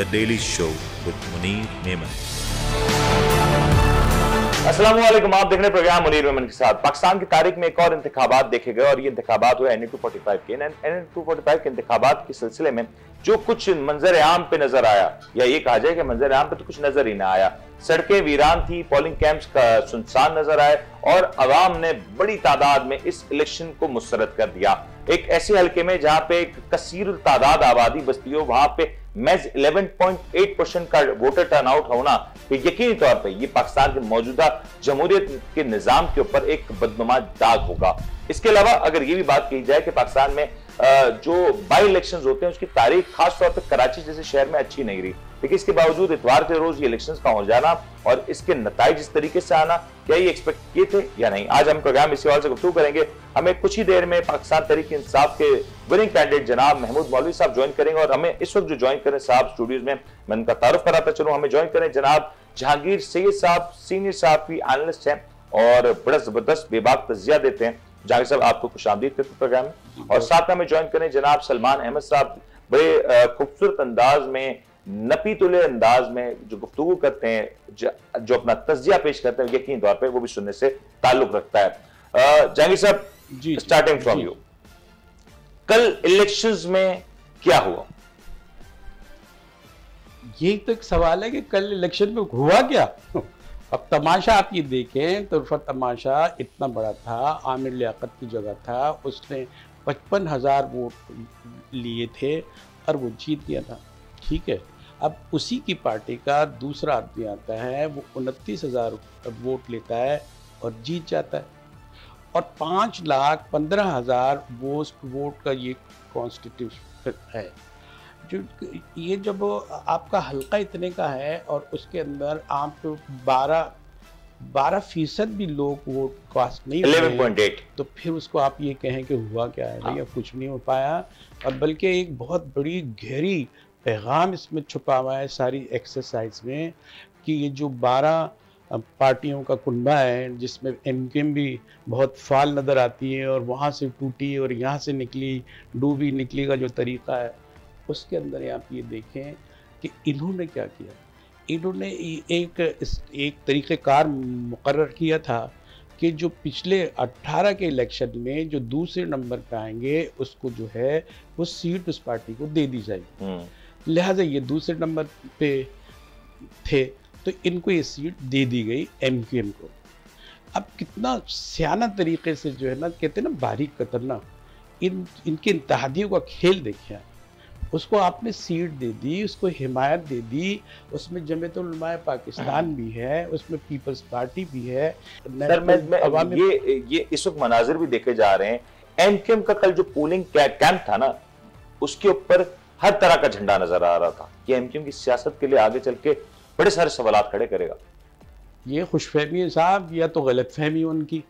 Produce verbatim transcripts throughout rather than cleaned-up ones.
The Daily Show with Munir Meman। अस्सलामुअलैकुम, आप देख रहे हैं प्रोग्राम मुनीर मेमन के साथ। पाकिस्तान की तारीख में एक और इंतखाबात देखे गए और ये इंतखाबात हुए N A two forty five के। N A two forty five के इंतखाबात के सिलसिले में जो कुछ मंजर आम पे नजर आया, या ये कहा जाए कि मंजर आम पे तो कुछ नजर ही ना आया। सड़कें वीरान थी, पोलिंग कैंप्स का सुनसान नजर आए और अवाम ने बड़ी तादाद में इस इलेक्शन को मुस्तरद कर दिया। एक ऐसे हलके में जहां पे एक कसीर तादाद आबादी बस्ती हो, वहां पे महज ग्यारह पॉइंट आठ परसेंट का वोटर टर्नआउट होना यकीनी तौर पे ये पाकिस्तान के मौजूदा जमहूरियत के निजाम के ऊपर एक बदनुमा दाग होगा। इसके अलावा अगर ये भी बात कही जाए कि पाकिस्तान में जो बाई इलेक्शंस होते हैं उसकी तारीख खासतौर पर कराची जैसे शहर में अच्छी नहीं रही, लेकिन इसके बावजूद इतवार के रोज ये इलेक्शंस का हो जाना और इसके नतीजे इस तरीके से आना, क्या ये एक्सपेक्ट किए थे या नहीं? आज हम प्रोग्राम इसी हवाले से गुफ्तगू करेंगे। हमें कुछ ही देर में पाकिस्तान तहरीक इंसाफ के विनिंग कैंडिडेट जनाब महमूद मौलवी साहब ज्वाइन करेंगे और हमें इस वक्त जो ज्वाइन करें साहब स्टूडियोज में, मैं उनका तारुफ कराता चलूँ। हमें ज्वाइन करें जनाब जहांगीर सैयद साहब, सीनियर साहब एनालिस्ट हैं और बड़ा जबरदस्त बेबाक तजिया देते हैं। जहांगीर साहब आपको खुशामदीद करते प्रोग्राम में। और साथ में ज्वाइन करें जनाब सलमान अहमद साहब, बड़े खूबसूरत अंदाज में नपी तुले अंदाज में जो गुफ्तगू करते हैं, जो अपना तजिया पेश करते हैं, यकीन तौर पे वो भी सुनने से ताल्लुक रखता है। जहांगीर साहब, स्टार्टिंग फ्रॉम यू, कल इलेक्शंस में क्या हुआ? ये तो एक सवाल है कि कल इलेक्शन में हुआ क्या। अब तमाशा आप ये देखें तो रुफत तमाशा इतना बड़ा था। आमिर लियाकत की जगह था, उसने पचपन हज़ार वोट लिए थे और वो जीत गया था, ठीक है। अब उसी की पार्टी का दूसरा आदमी आता है, वो उनतीस हज़ार वोट लेता है और जीत जाता है और पाँच लाख पंद्रह हज़ार वोट वोट का ये कॉन्स्टिट्यूशन है। जो ये जब आपका हल्का इतने का है और उसके अंदर आप बारह बारह फीसद भी लोग वोट कास्ट नहीं ग्यारह पॉइंट आठ, तो फिर उसको आप ये कहें कि हुआ क्या है भैया? हाँ। कुछ नहीं हो पाया और बल्कि एक बहुत बड़ी गहरी पैगाम इसमें छुपा हुआ है सारी एक्सरसाइज में कि ये जो बारह पार्टियों का कुंबा है जिसमें एम क्यू एम भी बहुत फाल नज़र आती है और वहाँ से टूटी और यहाँ से निकली डूबी निकली का जो तरीक़ा है, उसके अंदर आप ये देखें कि इन्होंने क्या किया। इन्होंने एक एक तरीक़ेकार मुकर्रर किया था कि जो पिछले अट्ठारह के इलेक्शन में जो दूसरे नंबर पर आएंगे उसको जो है वो सीट उस पार्टी को दे दी जाएगी, लिहाजा ये दूसरे नंबर पे थे तो इनको ये सीट दे दी गई एम क्यू एम को। अब कितना सयाना तरीके से जो है ना, कहते ना बारीक कतरना, इन इनके इंतहादियों का खेल देखिए। उसको आपने सीट दे दी, उसको हिमायत दे दी, उसमें जमीयतुल उलमाए पाकिस्तान भी है, उसमें पीपल्स पार्टी भी है। सर, मैं, मैं, ये ये इस वक्त मनाजिर भी देखे जा रहे हैं। एम क्यू एम का कल जो पोलिंग कैंप था ना, उसके ऊपर हर तरह का झंडा नजर आ रहा था कि एम क्यू एम की सियासत के लिए आगे चल के बड़े सारे सवाल खड़े करेगा। ये खुशफहमी है साहब या तो गलतफहमी है उनकी।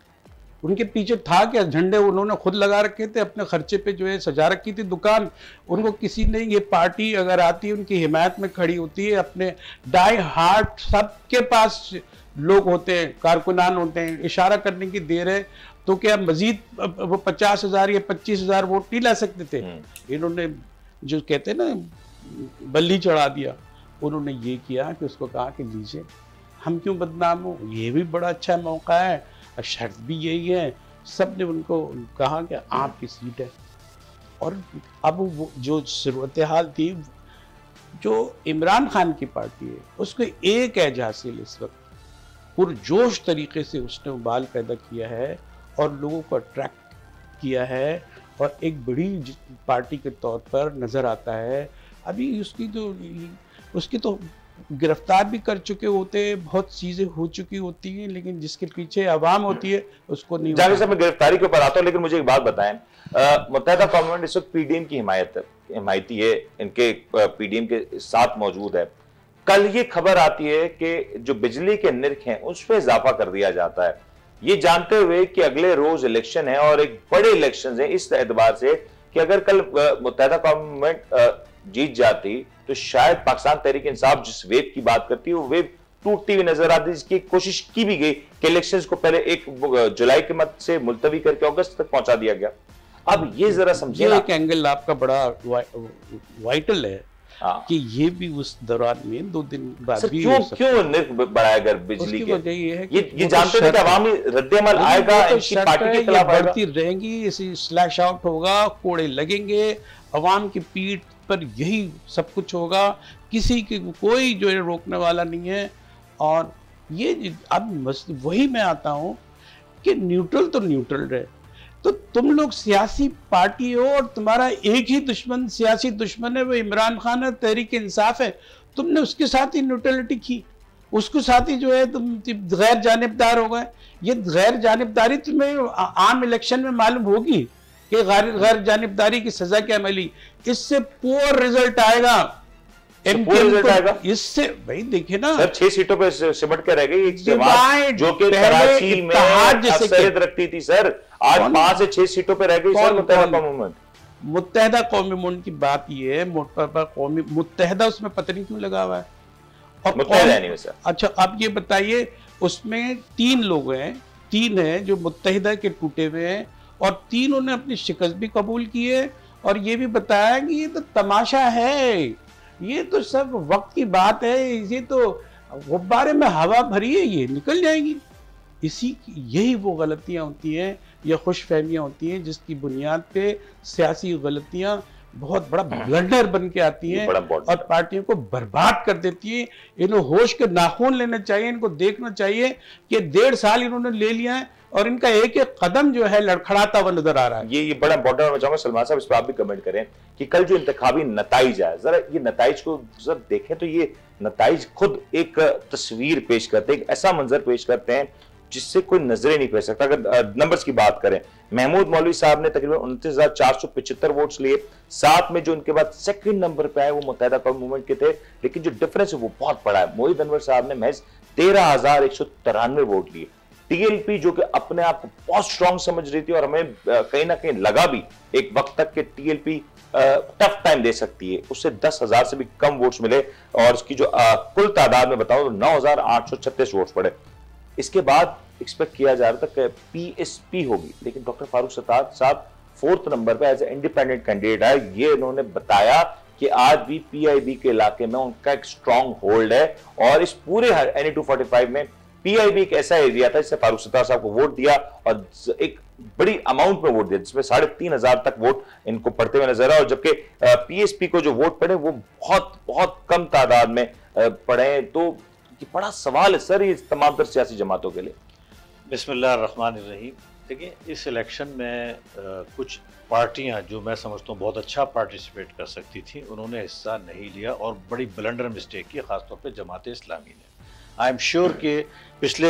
उनके पीछे था क्या? झंडे उन्होंने खुद लगा रखे थे, अपने खर्चे पे जो है सजा रखी थी दुकान। उनको किसी ने, ये पार्टी अगर आती है उनकी हिमायत में खड़ी होती है, अपने डाई हार्ट सबके पास लोग होते हैं, कारकुनान होते हैं। इशारा करने की देर है तो क्या मजीद वो पचास हज़ार या पच्चीस हज़ार वोट नहीं ला सकते थे? इन्होंने जो कहते ना बल्ली चढ़ा दिया, उन्होंने ये किया कि उसको कहा कि लीजिए हम क्यों बदनाम हो, ये भी बड़ा अच्छा मौका है। शर्त भी यही है, सब ने उनको कहा कि आपकी सीट है। और अब वो जो सूरत हाल थी, जो इमरान खान की पार्टी है उसको एक एजाज इस वक्त पुरजोश तरीके से उसने उबाल पैदा किया है और लोगों को अट्रैक्ट किया है और एक बड़ी पार्टी के तौर पर नज़र आता है। अभी उसकी जो उसकी तो गिरफ्तार भी कर चुके होते हैं, बहुत चीज़ें हो चुकी होती हैं, लेकिन जिसके पीछे आवाम होती है उसको नहीं। जाहिर साहब, मैं गिरफ्तारी के ऊपर आता हूँ, लेकिन मुझे एक बात बताएं, मुत्तहिदा कॉन्वेंट इस वक्त पी डी एम की हिमायत हिमायती है, इनके पी डी एम के साथ मौजूद है। कल ये खबर आती है कि जो बिजली के निर्ख हैं उस पर इजाफा कर दिया जाता है, ये जानते हुए कि अगले रोज इलेक्शन है और एक बड़े इलेक्शन है इस एतबार से कि अगर कल मुत्तहिदा कॉन्वेंट जीत जाती तो शायद पाकिस्तान तहरीक इंसाफ जिस वेव की बात करती है वो वेव टूटती हुई नजर आती, जिसकी कोशिश की भी गई कि इलेक्शंस को पहले एक जुलाई के मत से मुलतवी करके अगस्त तक पहुंचा दिया गया। अब ये जरा समझिए, एक एंगल आपका बड़ा वाइटल है कि ये भी उस दौरान में दो दिन बाद भी क्यों क्यों निर्क बढ़ाया गया बिजली के, वजह ये है कि ये, ये जानते थे कि अवामी रद्देअमल आएगा, इनकी पार्टी के खिलाफ बढ़ती रहेंगी, इसी स्लैश आउट होगा, कोड़े लगेंगे, अवाम की पीठ पर यही सब कुछ होगा, किसी की कोई जो है रोकने वाला नहीं है। और ये अब वही मैं आता हूँ कि न्यूट्रल तो न्यूट्रल रहे, तो तुम लोग सियासी पार्टी हो और तुम्हारा एक ही दुश्मन सियासी दुश्मन है, वो इमरान खान है, तहरीक इंसाफ है। तुमने उसके साथ ही न्यूट्रलिटी की, उसके साथ ही जो है तुम गैर जानिबदार हो गए। ये गैर जानिबदारी तुम्हें आम इलेक्शन में मालूम होगी कि गैर जानिबदारी की सजा क्या मिली, इससे पुअर रिजल्ट आएगा। इससे भाई देखिए ना सर, छह सीटों पे सिमट के रह गई जो कि कराची में अक्सरियत रखती थी सर, आज पांच से छह सीटों पे रह गई सर। मुत्तहदा कौमी मुत्तहदा कौमी मूवमेंट की बात ये है, मोटा कौमी मुत्तहदा उसमें पता नहीं क्यों लगा हुआ है। और अच्छा आप ये बताइए, उसमें तीन लोग हैं, तीन हैं जो मुत्तहदा के टूटे हुए हैं और तीनों ने अपनी शिकस्त भी कबूल की है और ये भी बताया कि ये तो तमाशा है, ये तो सब वक्त की बात है, ये तो गुब्बारे में हवा भरी है, ये निकल जाएगी। इसी यही वो गलतियां होती हैं या खुशफहमियां होती हैं जिसकी बुनियाद पे सियासी गलतियां बहुत बड़ा ब्लंडर बन के आती हैं और पार्टियों को बर्बाद कर देती है। इन्हें होश के नाखून लेने चाहिए, इनको देखना चाहिए कि डेढ़ साल इन्होंने ले लिया है और इनका एक एक कदम जो है लड़खड़ाता हुआ नजर आ रहा है। ये ये बड़ा इंपॉर्टेंट मैं चाहूंगा सलमान साहब इस पर आप भी कमेंट करें कि कल जो इंतखाबी नताइज है, जरा ये नताइज को जरा देखें तो ये नताइज खुद एक तस्वीर पेश करते हैं, ऐसा मंजर पेश करते हैं जिससे कोई नजरें नहीं पड़ सकता। अगर नंबर्स की बात करें, महमूद मौलवी साहब ने तकरीबन उनतीस हजार चार सौ पिछहत्तर वोट्स लिए, साथ में जो उनके बाद सेकंड नंबर पे आए वो मुत्तहिदा कौम मूवमेंट के थे, लेकिन जो डिफरेंस है वो बहुत बड़ा है। मोहित अनवर साहब ने महज तेरह हजार एक सौ तिरानवे वोट लिए। टीएलपी जो कि अपने आप को बहुत स्ट्रांग समझ रही थी और हमें कहीं ना कहीं लगा भी एक वक्त तक कि टीएलपी टफ टाइम दे सकती है, उससे दस हजार से भी कम वोट्स मिले और उसकी जो कुल तादाद में बताऊं तो नौ हजार आठ सौ छत्तीस वोट्स पड़े। इसके बाद एक्सपेक्ट किया जा रहा था कि पीएसपी होगी, लेकिन डॉक्टर फारूक सत्तार साहब फोर्थ नंबर पर एज ए इंडिपेंडेंट कैंडिडेट है। ये इन्होंने बताया कि आज भी पीआईबी के इलाके में उनका एक स्ट्रांग होल्ड है और इस पूरे एनए दो सौ पैंतालीस में पीआईबी एक ऐसा एरिया था जिससे फारूक सत्तार साहब को वोट दिया और एक बड़ी अमाउंट में वोट दिया जिसमें साढ़े तीन हजार तक वोट इनको पड़ते हुए नजर आए, और जबकि पीएसपी को जो वोट पड़े वो बहुत बहुत कम तादाद में पड़े। तो ये बड़ा सवाल है सर ये तमाम तर सियासी जमातों के लिए। बिस्मिल्लाह रहमान रहीम। देखिए इस इलेक्शन में कुछ पार्टियां जो मैं समझता हूँ बहुत अच्छा पार्टिसिपेट कर सकती थी, उन्होंने हिस्सा नहीं लिया और बड़ी ब्लंडर मिस्टेक की, खासतौर पर जमात-ए-इस्लामी ने। आई एम श्योर कि पिछले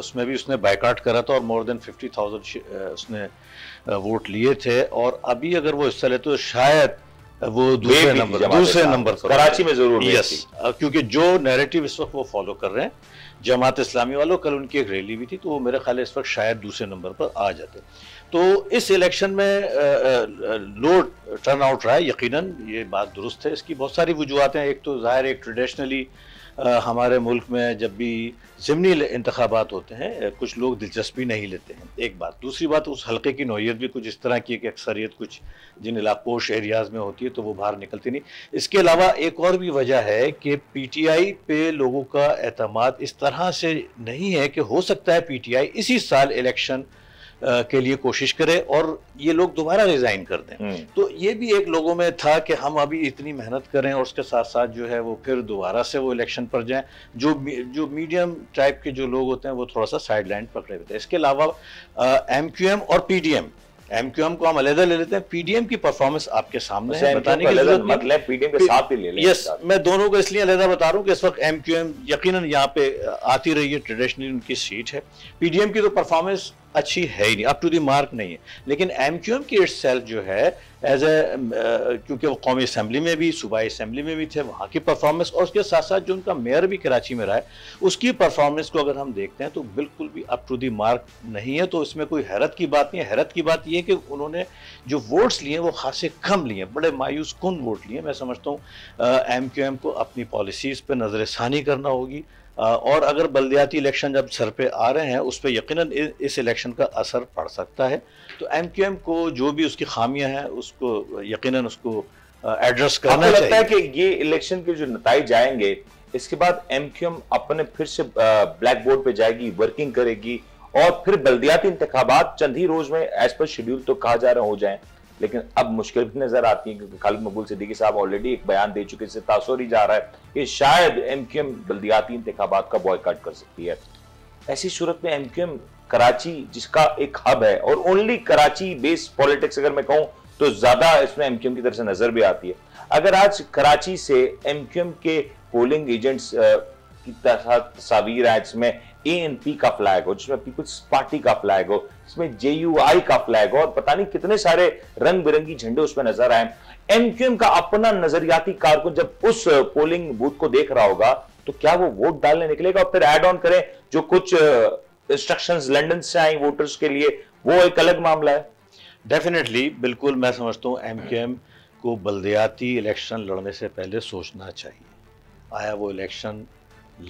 उसमें भी उसने बाइकाट करा था और मोर देन फिफ्टी थाउजेंड उसने वोट लिए थे, और अभी अगर वो हिस्सा ले तो शायद वो दूसरे नंबर दूसरे नंबर पर कराची में जरूर। यस, क्योंकि जो नैरेटिव इस वक्त वो फॉलो कर रहे हैं जमात इस्लामी वालों, कल उनकी एक रैली भी थी तो वो मेरे ख्याल है इस वक्त शायद दूसरे नंबर पर आ जाते। तो इस इलेक्शन में लो टर्न आउट रहा है, यकीनन ये बात दुरुस्त है। इसकी बहुत सारी वजूहत हैं, एक तो ज़ाहिर एक ट्रेडिशनली हमारे मुल्क में जब भी ज़िमनी इंतखाबात होते हैं कुछ लोग दिलचस्पी नहीं लेते हैं, एक बात। दूसरी बात उस हलके की नौयत भी कुछ इस तरह की है कि अक्सरियत कुछ जिन इलाकोश एरियाज़ में होती है तो वो बाहर निकलती नहीं। इसके अलावा एक और भी वजह है कि पी टी आई पे लोगों का एतमाद इस तरह से नहीं है कि हो सकता है पी टी आई इसी साल इलेक्शन के लिए कोशिश करे और ये लोग दोबारा रिज़ाइन कर दें, तो ये भी एक लोगों में था कि हम अभी इतनी मेहनत करें और उसके साथ साथ जो है वो फिर दोबारा से वो इलेक्शन पर जाएं। जो जो मीडियम टाइप के जो लोग होते हैं वो थोड़ा सा साइड लाइन पकड़े हुए थे। इसके अलावा एमक्यूएम और पीडीएम, एमक्यूएम को हम अलहदा ले लेते हैं, पीडीएम की परफॉर्मेंस आपके सामने है, बताने की जरूरत नहीं है, पीडीएम के साथ ही ले लें। यस, मैं दोनों को इसलिए अलहदा बता रहा हूँ कि इस वक्त एमक्यूएम यकीनन यहाँ पे आती रही है, ट्रेडिशनली उनकी सीट है। पीडीएम की तो परफॉर्मेंस अच्छी है ही नहीं, अप टू द मार्क नहीं है, लेकिन एमक्यूएम की इटसेल्फ जो है एज ए क्योंकि वो कौमी असम्बली में भी सूबाई असम्बली में भी थे, वहाँ की परफॉर्मेंस और उसके साथ साथ जो उनका मेयर भी कराची में रहा है उसकी परफॉर्मेंस को अगर हम देखते हैं तो बिल्कुल भी अप टू द मार्क नहीं है। तो इसमें कोई हैरत की बात नहीं है। हैरत की बात यह है कि उन्होंने जो वोट्स लिए वो खासे कम लिए, बड़े मायूस कुन वोट लिए। मैं समझता हूँ एमक्यूएम को अपनी पॉलिसीज़ पर नज़रसानी करना होगी और अगर बल्दियाती इलेक्शन जब सर पे आ रहे हैं उस पर यकीनन इस इलेक्शन का असर पड़ सकता है। तो एमक्यूएम को जो भी उसकी खामियां हैं उसको यकीनन उसको एड्रेस करना चाहिए। लगता है कि ये इलेक्शन के जो नतीजे आएंगे इसके बाद एमक्यूएम अपने फिर से ब्लैक बोर्ड पे जाएगी, वर्किंग करेगी और फिर बल्दियाती इंतखाबात चंद ही रोज में एज पर शेड्यूल तो कहा जा रहा हो जाए, लेकिन अब मुश्किल भी नजर आती है क्योंकि खालिद मकबूल सिद्दीकी साहब ऑलरेडी एक बयान दे चुके, इससे तासुर ही जा रहा है कि शायद एमक्यूएम बल्दियाती इंतखाबात का बॉयकाट कर सकती है। ऐसी सूरत में एमक्यूएम कराची जिसका एक हब है और ओनली कराची बेस्ड पॉलिटिक्स अगर मैं कहूँ तो ज्यादा इसमें एमक्यूएम की तरफ से नजर भी आती है। अगर आज कराची से एमक्यूएम के पोलिंग एजेंट्स की तस्वीर है जिसमें ए एन पी का फ्लैग हो, जिसमें पीपल्स पार्टी का फ्लैग हो, जिसमें जे यू आई का फ्लैग हो और पता नहीं कितने सारे रंग बिरंगी झंडे उसमें नजर आए, एमक्यूएम का अपना नजरियाती कारकुन जब उस पोलिंग बूथ को देख रहा होगा तो क्या वो वोट डालने निकलेगा? और फिर एड ऑन करें जो कुछ इंस्ट्रक्शंस लंदन से आई वोटर्स के लिए, वो एक अलग मामला है। डेफिनेटली बिल्कुल मैं समझता हूँ एमक्यूएम को बल्दियाती इलेक्शन लड़ने से पहले सोचना चाहिए, आया वो इलेक्शन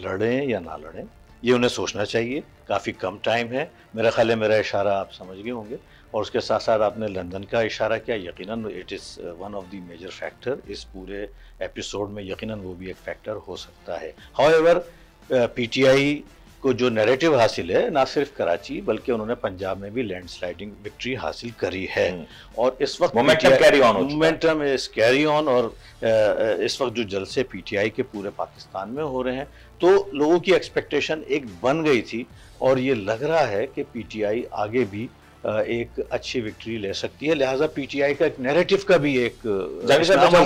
लड़ें या ना लड़ें ये उन्हें सोचना चाहिए। काफ़ी कम टाइम है, मेरा ख्याल है मेरा इशारा आप समझ गए होंगे और उसके साथ साथ आपने लंदन का इशारा किया। यकीनन it is one of the major factor, इस पूरे एपिसोड में यकीनन वो भी एक फैक्टर हो सकता है। हाउएवर पीटीआई को जो नैरेटिव हासिल है ना सिर्फ कराची बल्कि उन्होंने पंजाब में भी लैंडस्लाइडिंग विक्ट्री हासिल करी है और इस वक्त momentum carry on momentum is carry on और इस वक्त जो जलसे पीटीआई के पूरे पाकिस्तान में हो रहे हैं तो लोगों की एक्सपेक्टेशन एक बन गई थी और ये लग रहा है कि पीटीआई आगे भी एक अच्छी विक्ट्री ले सकती है। लिहाजा पीटीआई का एक नैरेटिव का भी एक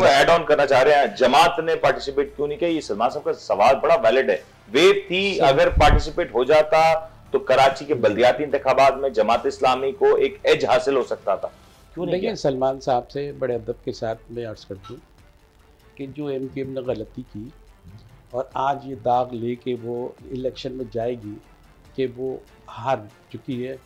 ऐड ऑन करना चाह रहे हैं, जमात ने पार्टिसिपेट क्यों नहीं किया, ये सलमान साहब का सवाल बड़ा वैलिड है। वेव थी, अगर पार्टिसिपेट हो जाता तो कराची के बल्दियाती इंतखाबात में जमात इस्लामी को एक एज हासिल हो सकता था, क्यों नहीं किया? सलमान साहब से बड़े अदब के साथ मैं अर्ज कर दूँ कि जो एम क्यू एम ने गलती की और आज ये दाग लेके वो इलेक्शन में जाएगी कि वो हार चुकी है।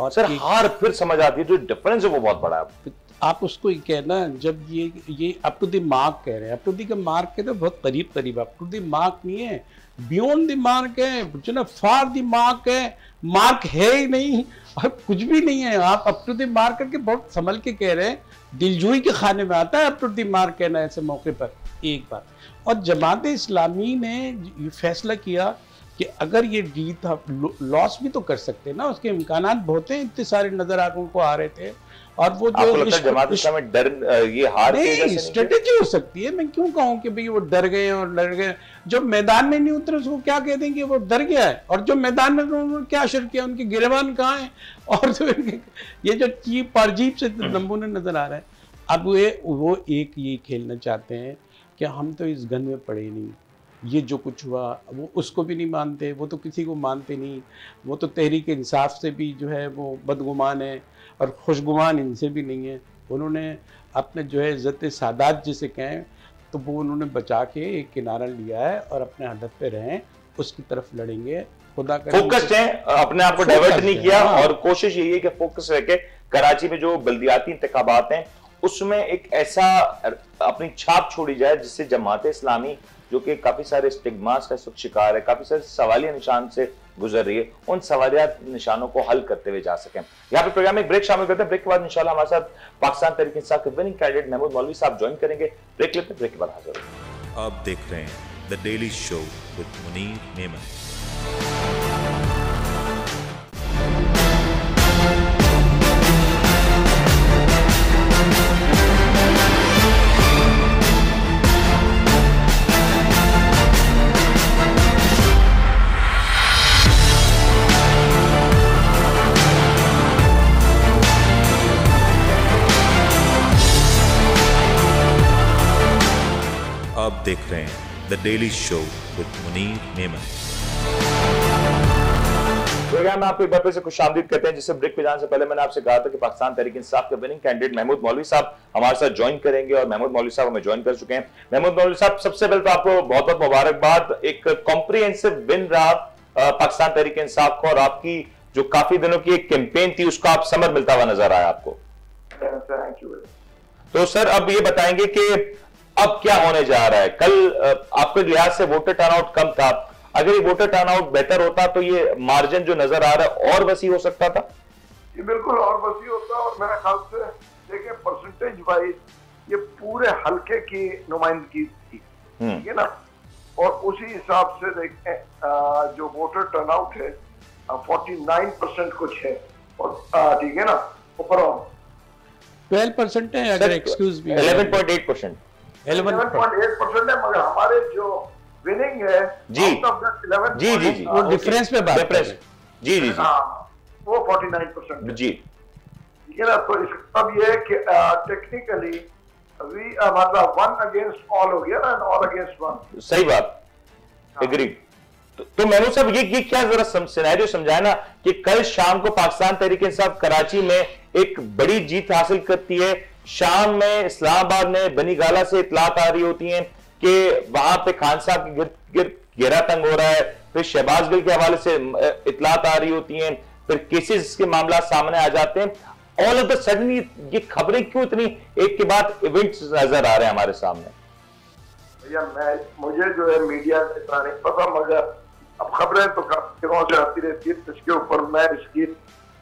और सर हार फिर समझ आती है, जो डिफरेंस है वो बहुत बड़ा है। आप उसको ये कहना जब ये ये अप टू द मार्क कह रहे हैं, अप टू द मार्क के तो बहुत करीब करीब, अप टू द मार्क नहीं है, बियॉन्ड द मार्क है, जो ना फार द मार्क है, मार्क है ही नहीं और कुछ भी नहीं है। आप अप टू द मार्क करके बहुत संभल के कह रहे हैं, दिलजोई के खाने में आता है अप टू द मार्क कहना ऐसे मौके पर एक बार। और जमात इस्लामी ने ये फैसला किया कि अगर ये जीत हम लॉस भी तो कर सकते हैं ना, उसके इम्कान बहुत हैं, इतने सारे नजर आंखों को आ रहे थे और वो जो डर ये हार स्ट्रेटेजी हो सकती है। मैं क्यों कहूँ कि भाई वो डर गए और लड़ गए, जो मैदान में नहीं उतरे उसको क्या कह देंगे वो डर गया है, और जो मैदान में उन्होंने क्या असर किया, उनके गिरबान कहाँ है और जो ये जो चीप और जीप से नमूने नजर आ रहे हैं। अब वे वो एक ये खेलना चाहते हैं कि हम तो इस गन में पड़े नहीं, ये जो कुछ हुआ वो उसको भी नहीं मानते, वो तो किसी को मानते नहीं, वो तो तहरीक इंसाफ से भी जो है वो बदगुमान है और खुशगुमान इनसे भी नहीं है। उन्होंने अपने जो है इज़्ज़त सादात जिसे कहें तो वो उन्होंने बचा के एक किनारा लिया है और अपने हदफ पे रहें, उसकी तरफ लड़ेंगे। खुदा करे फोकस है, अपने आप को डाइवर्ट नहीं किया और कोशिश यही है कि फोकस रह के कराची में जो बल्दियाती इंतखाबात हैं उसमें एक ऐसा अपनी छाप छोड़ी जाए जिससे जमात इस्लामी जो कि काफी सारे स्टिग्मास का शिकार है, काफी सारे सवालिया निशान से गुजर रही है, उन सवालिया निशानों को हल करते हुए जा सकें। यहाँ पे प्रोग्राम में ब्रेक शामिल करते हैं, ब्रेक के बाद इंशाल्लाह हमारे साथ पाकिस्तान तहरीक-ए-इंसाफ के विनिंग कैंडिडेट महमूद मौलवी साहब ज्वाइन करेंगे। ब्रेक लेते हैं, ब्रेक के बाद हाजिर होंगे। आप देख रहे हैं the daily show with Munir Memon. देख रहे हैं the daily show with Munir Memon. Programme में आपको एक बार फिर से खुशामदीद कहते हैं। जिससे ब्रेक पे जाने से पहले मैंने आपसे कहा था कि पाकिस्तान तहरीक इंसाफ के विनिंग कैंडिडेट महमूद मौलवी साहब हमारे साथ ज्वाइन करेंगे और महमूद मौलवी साहब हमें ज्वाइन कर चुके हैं। महमूद मौलवी साहब सबसे पहले तो आपको बहुत बहुत मुबारकबाद, एक कॉम्प्रिहेंसिव विन रहा पाकिस्तान तहरीक इंसाफ को और आपकी जो काफी दिनों की एक कैंपेन थी उसका आप समर मिलता हुआ नजर आया आपको। तो सर अब ये बताएंगे कि अब क्या होने जा रहा है? कल आपके लिहाज से वोटर टर्नआउट कम था, अगर ये वोटर टर्नआउट बेहतर होता तो ये मार्जिन जो नजर आ रहा है और वसी हो सकता था। ये बिल्कुल और वसी होता और मेरे ख्याल से देखिए परसेंटेज वाइज ये पूरे हल्के की नुमाइंदगी थी, ठीक है ना। और उसी हिसाब से देखें जो वोटर टर्नआउट है उनचास परसेंट कुछ है और ठीक है ना ओवरऑल बारह परसेंट है अगर एक्सक्यूज भी ग्यारह पॉइंट आठ परसेंट है, मगर हमारे जो विनिंग है जी जी जी जी वो डिफरेंस पे बात है जी जी जी वो उनचास परसेंट जी, ठीक है ना। तो इसका अब ये है कि टेक्निकली अभी मतलब वन अगेंस्ट ऑल हो गया ना, ऑल अगेंस्ट वन, सही बात एग्रीड। तो, तो मैनू साहब ये, ये क्या जरा सिनेरियो समझाया ना कि कल शाम को पाकिस्तान तहरीक इंसाफ कराची में एक बड़ी जीत हासिल करती है, शाम में इस्लामाबाद में बनी गाला से इतलात आ रही होती है कि वहां पे खान साहब के गिर, गिर घेरा तंग हो रहा है, फिर शहबाज गिल के हवाले से इतलात आ रही होती है, फिर केसेस के मामला सामने आ जाते हैं। ऑल ऑफ द सडन ये खबरें क्यों इतनी एक के बाद इवेंट्स नजर आ रहे हैं हमारे सामने? भैया मैं मुझे जो है मीडिया से इतना नहीं पता, मगर अब खबरें तो काफी से आती रहती है, इसके ऊपर मैं इसकी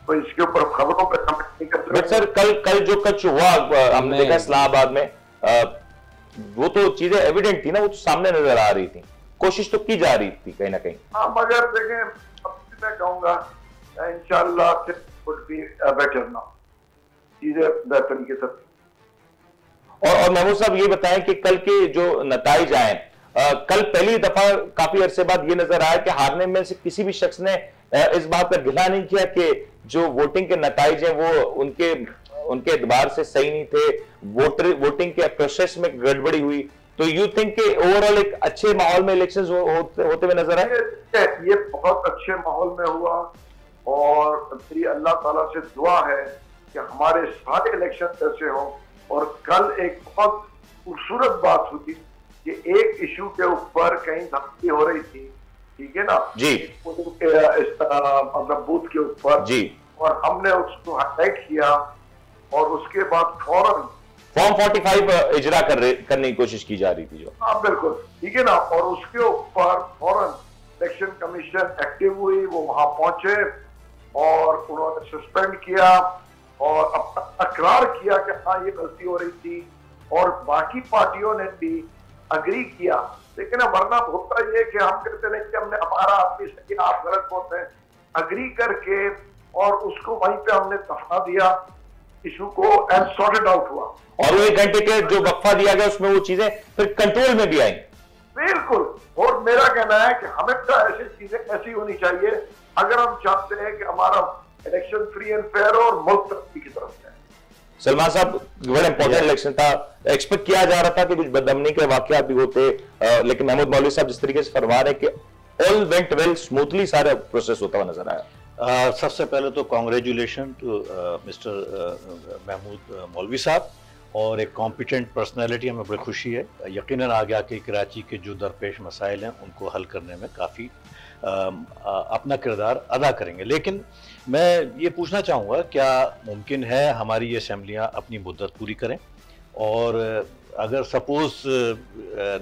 तो इसके ऊपर खबरों पर कमेंट नहीं करता। बट सर कल कल जो कुछ हुआ हमने देखा इस्लामाबाद में, आ, वो तो चीजें एविडेंट थी ना, वो तो सामने नजर आ रही थी, कोशिश तो की जा रही थी कहीं ना कहीं। हाँ मगर देखें मैं कहूँगा इंशाल्लाह वुड बी बेटर नाउ, चीजें बेहतर के सब। और, और महमूद साहब ये बताएं कि कल के जो नतीजे आए, कल पहली दफा काफी अरसे बाद ये नजर आया कि हारने में से किसी भी शख्स ने इस बात पर गिला नहीं किया कि जो वोटिंग के नतीजे हैं वो उनके उनके एतबार से सही नहीं थे, वोटर वोटिंग के प्रोसेस में गड़बड़ी हुई। तो यू थिंक कि ओवरऑल एक अच्छे माहौल में इलेक्शंस हो, होते, होते हुए नजर आए? ये, ये बहुत अच्छे माहौल में हुआ और श्री अल्लाह ताला से दुआ है कि हमारे सारे इलेक्शन ऐसे हों। और कल एक बहुत खूबसूरत बात हुई कि एक इशू के ऊपर कहीं धमकी हो रही थी, ठीक है ना जी, मतलब बूथ के ऊपर जी, और हमने उसको हाईलाइट किया और उसके बाद फौरन फॉर्म पैंतालीस इजरा कर करने की कोशिश की जा रही थी जो। हाँ बिल्कुल, ठीक है ना। और उसके ऊपर फौरन इलेक्शन कमीशन एक्टिव हुई, वो वहां पहुंचे और उन्होंने सस्पेंड किया और अपना तकरार किया कि हाँ ये गलती हो रही थी, और बाकी पार्टियों ने भी अग्री किया। लेकिन वरना होता ये कि हम कहते नहीं कि हमने हमारा आदमी सही, आप गलत बोलते हैं, अग्री करके और उसको वहीं पे हमने दफा दिया इशू को एंड सॉर्टेड आउट हुआ। और वो एक घंटे के जो वक्फा दिया गया उसमें वो चीजें फिर कंट्रोल में भी आई। बिल्कुल, और मेरा कहना है कि हमेशा ऐसी चीजें ऐसी होनी चाहिए अगर हम चाहते हैं कि हमारा इलेक्शन फ्री एंड फेयर और मुल्क तरक्की की तरफ जाए। सलमान साहब बड़ा इंपॉर्टेंट इलेक्शन था, एक्सपेक्ट किया जा रहा था कि कुछ बदमनी के वाकया भी होते, आ, लेकिन महमूद मौलवी साहब जिस तरीके से फरमा रहे कि ऑल वेंट वेल स्मूथली सारा प्रोसेस होता हुआ नजर आया। सबसे पहले तो कांग्रेचुलेशन टू मिस्टर महमूद मौलवी साहब, और एक कॉम्पिटेंट पर्सनैलिटी, हमें बड़ी खुशी है। यकीनन आगे आके कराची के जो दरपेश मसाइल हैं उनको हल करने में काफ़ी अपना किरदार अदा करेंगे। लेकिन मैं ये पूछना चाहूँगा क्या मुमकिन है हमारी ये असम्बलियाँ अपनी मुद्दत पूरी करें, और अगर सपोज़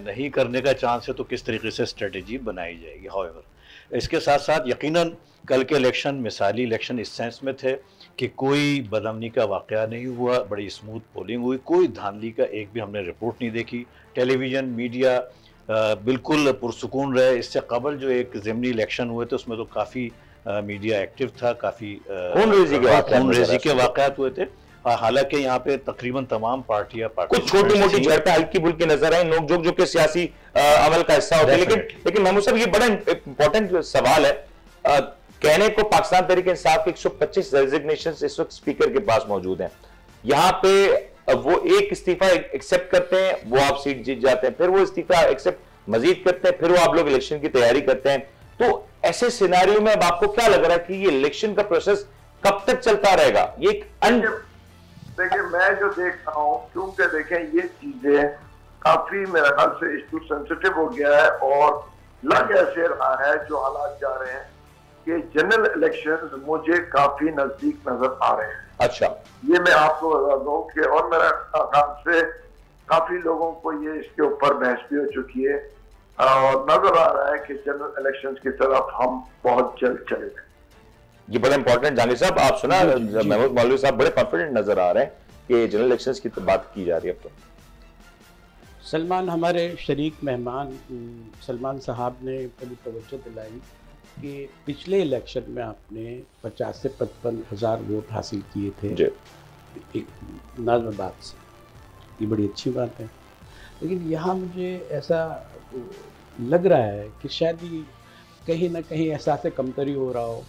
नहीं करने का चांस है तो किस तरीके से स्ट्रेटजी बनाई जाएगी। हाउएवर इसके साथ साथ यकीनन कल के इलेक्शन मिसाली इलेक्शन इस सेंस में थे कि कोई बदअमनी का वाकया नहीं हुआ, बड़ी स्मूथ पोलिंग हुई, कोई धांधली का एक भी हमने रिपोर्ट नहीं देखी, टेलीविज़न मीडिया बिल्कुल पुरसुकून रहे। इससे कबल जो एक ज़िमनी इलेक्शन हुए थे उसमें तो काफ़ी मीडिया एक्टिव था, काफ़ी खून रेजी के वाक़ात हुए थे। हालांकि यहाँ पे तकरीबन तमाम पार्टियां कुछ छोटी मोटी जगह पे हल्की बुल्की नजर आई, नोकझोंक जो कि सियासी अमल का हिस्सा होता है। लेकिन लेकिन महमूद साहब ये बड़ा इंपॉर्टेंट सवाल है, आ, कहने को पाकिस्तान तहरीक इंसाफ के एक सौ पच्चीस रेजिग्नेशंस इस वक्त स्पीकर के पास मौजूद हैं, यहाँ पे वो एक इस्तीफा एक्सेप्ट करते हैं, वो आप सीट जीत जाते हैं, फिर वो इस्तीफा एक्सेप्ट मजीद करते हैं, फिर वो आप लोग इलेक्शन की तैयारी करते हैं। तो ऐसे सिनेरियो में अब आपको क्या लग रहा है कि ये इलेक्शन का प्रोसेस कब तक चलता रहेगा? ये एक अन्य देखिए मैं जो देख रहा हूँ, क्योंकि देखें ये चीजें काफी मेरे ख्याल से इशू सेंसिटिव हो गया है और लग ऐसे रहा है जो हालात जा रहे हैं कि जनरल इलेक्शंस मुझे काफी नजदीक नजर आ रहे हैं। अच्छा ये मैं आपको बता दूं कि और मेरे ख्याल से काफी लोगों को ये इसके ऊपर बहस भी हो चुकी है और नजर आ रहा है कि जनरल इलेक्शंस की तरफ हम बहुत जल्द चले गए। ये बड़ा इंपॉर्टेंट जानी साहब आप सुना, महमूद मौलवी साहब बड़े कॉन्फिडेंट नजर आ रहे हैं कि जनरल इलेक्शंस की बात की जा रही है अब तो। सलमान हमारे शरीक मेहमान सलमान साहब ने बड़ी तवज्जो दिलाई कि पिछले इलेक्शन में आपने पचास से पचपन हज़ार वोट हासिल किए थे एक नाज़ बात से, ये बड़ी अच्छी बात है। लेकिन यहाँ मुझे ऐसा लग रहा है कि शायद ही कहीं ना कहीं एहसास कमतरी हो रहा हो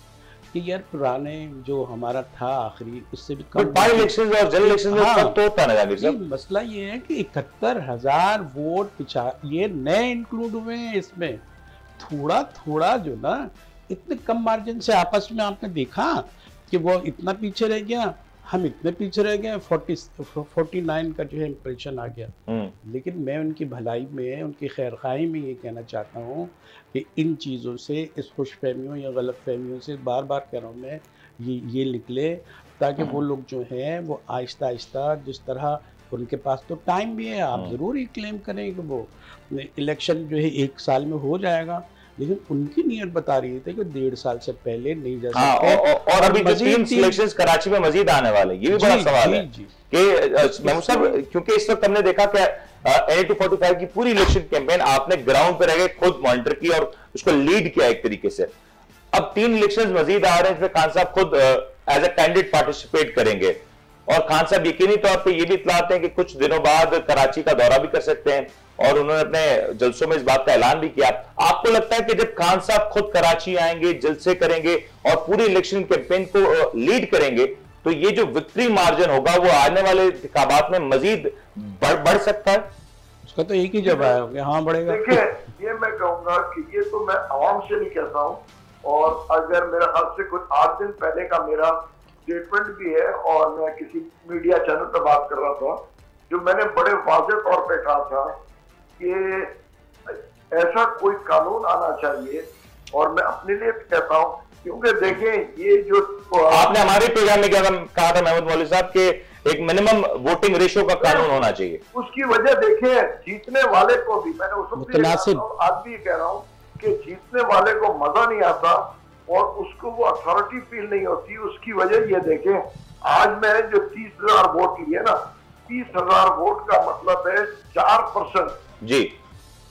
कि यार पुराने जो हमारा था आखिरी उससे भी कम और जनरल इलेक्शन में हाँ, तो नहीं, मसला ये है कि इकहत्तर हजार वोट पिछा ये नए इंक्लूड हुए हैं इसमें, थोड़ा थोड़ा जो ना इतने कम मार्जिन से आपस में आपने देखा कि वो इतना पीछे रह गया, हम इतने पीछे रह गए, फोर्टी फोर्टी नाइन का जो है इम्प्रेशन आ गया। लेकिन मैं उनकी भलाई में उनकी खैरख्वाही में ये कहना चाहता हूँ कि इन चीज़ों से, इस खुशफहमियों या गलत फहमियों से बार बार कह रहा हूँ मैं, ये ये निकले ताकि वो लोग जो हैं वो आहिस्ता आहिस्ता जिस तरह उनके पास तो टाइम भी है, आप ज़रूर ये क्लेम करें कि वो इलेक्शन जो है एक साल में हो जाएगा, लेकिन उनकी नीयत बता रही थी कि डेढ़ साल से पहले नहीं जा सकते। हाँ, और, और अभी तीन सिलेक्शंस कराची में मजीद आने वाले, ये भी बड़ा सवाल है कि महमूद साहब, क्योंकि इस वक्त हमने देखा कि ए टू फोर्टी फाइव की पूरी इलेक्शन कैंपेन आपने ग्राउंड पे रह के खुद मॉनिटर की और उसको लीड किया एक तरीके से। अब तीन इलेक्शंस मजीद आ रहे हैं, इसमें खान साहब खुद एज अ कैंडिडेट पार्टिसिपेट करेंगे और खान साहब यकीनी तौर पर यह भी इतलाते हैं कि कुछ दिनों बाद कराची का दौरा भी कर सकते हैं और उन्होंने अपने जलसों में इस बात का ऐलान भी किया। आपको लगता है कि जब खान साहब खुद कराची आएंगे, जलसे करेंगे और पूरी इलेक्शन कैंपेन को लीड करेंगे तो ये जो विक्ट्री मार्जिन होगा वो आने वाले इंतखाबात में मजीद बढ़ बढ़ सकता है? उसका तो एक ही जवाब है कि हाँ बढ़ेगा। देखिए, ये मैं कहूंगा कि ये तो मैं आवाम से नहीं कहता हूँ और अगर मेरा ख्याल से कुछ आठ दिन पहले का मेरा स्टेटमेंट भी है और मैं किसी मीडिया चैनल पर बात कर रहा था जो मैंने बड़े वाज़ेह तौर पर कहा था कि ऐसा कोई कानून आना चाहिए और मैं अपने लिए कहता हूँ क्योंकि देखें ये जो आपने हमारे प्रोग्राम में कहा था महमूद मौलवी साहब के एक मिनिमम वोटिंग रेशो का कानून होना चाहिए, उसकी वजह देखें जीतने वाले को भी, मैंने उस आज भी कह रहा हूँ कि जीतने वाले को मजा नहीं आता और उसको वो अथॉरिटी फील नहीं होती। उसकी वजह ये देखें आज मैंने जो तीस हजार वोट लिए ना, तीस हजार वोट का मतलब है चार परसेंट जी,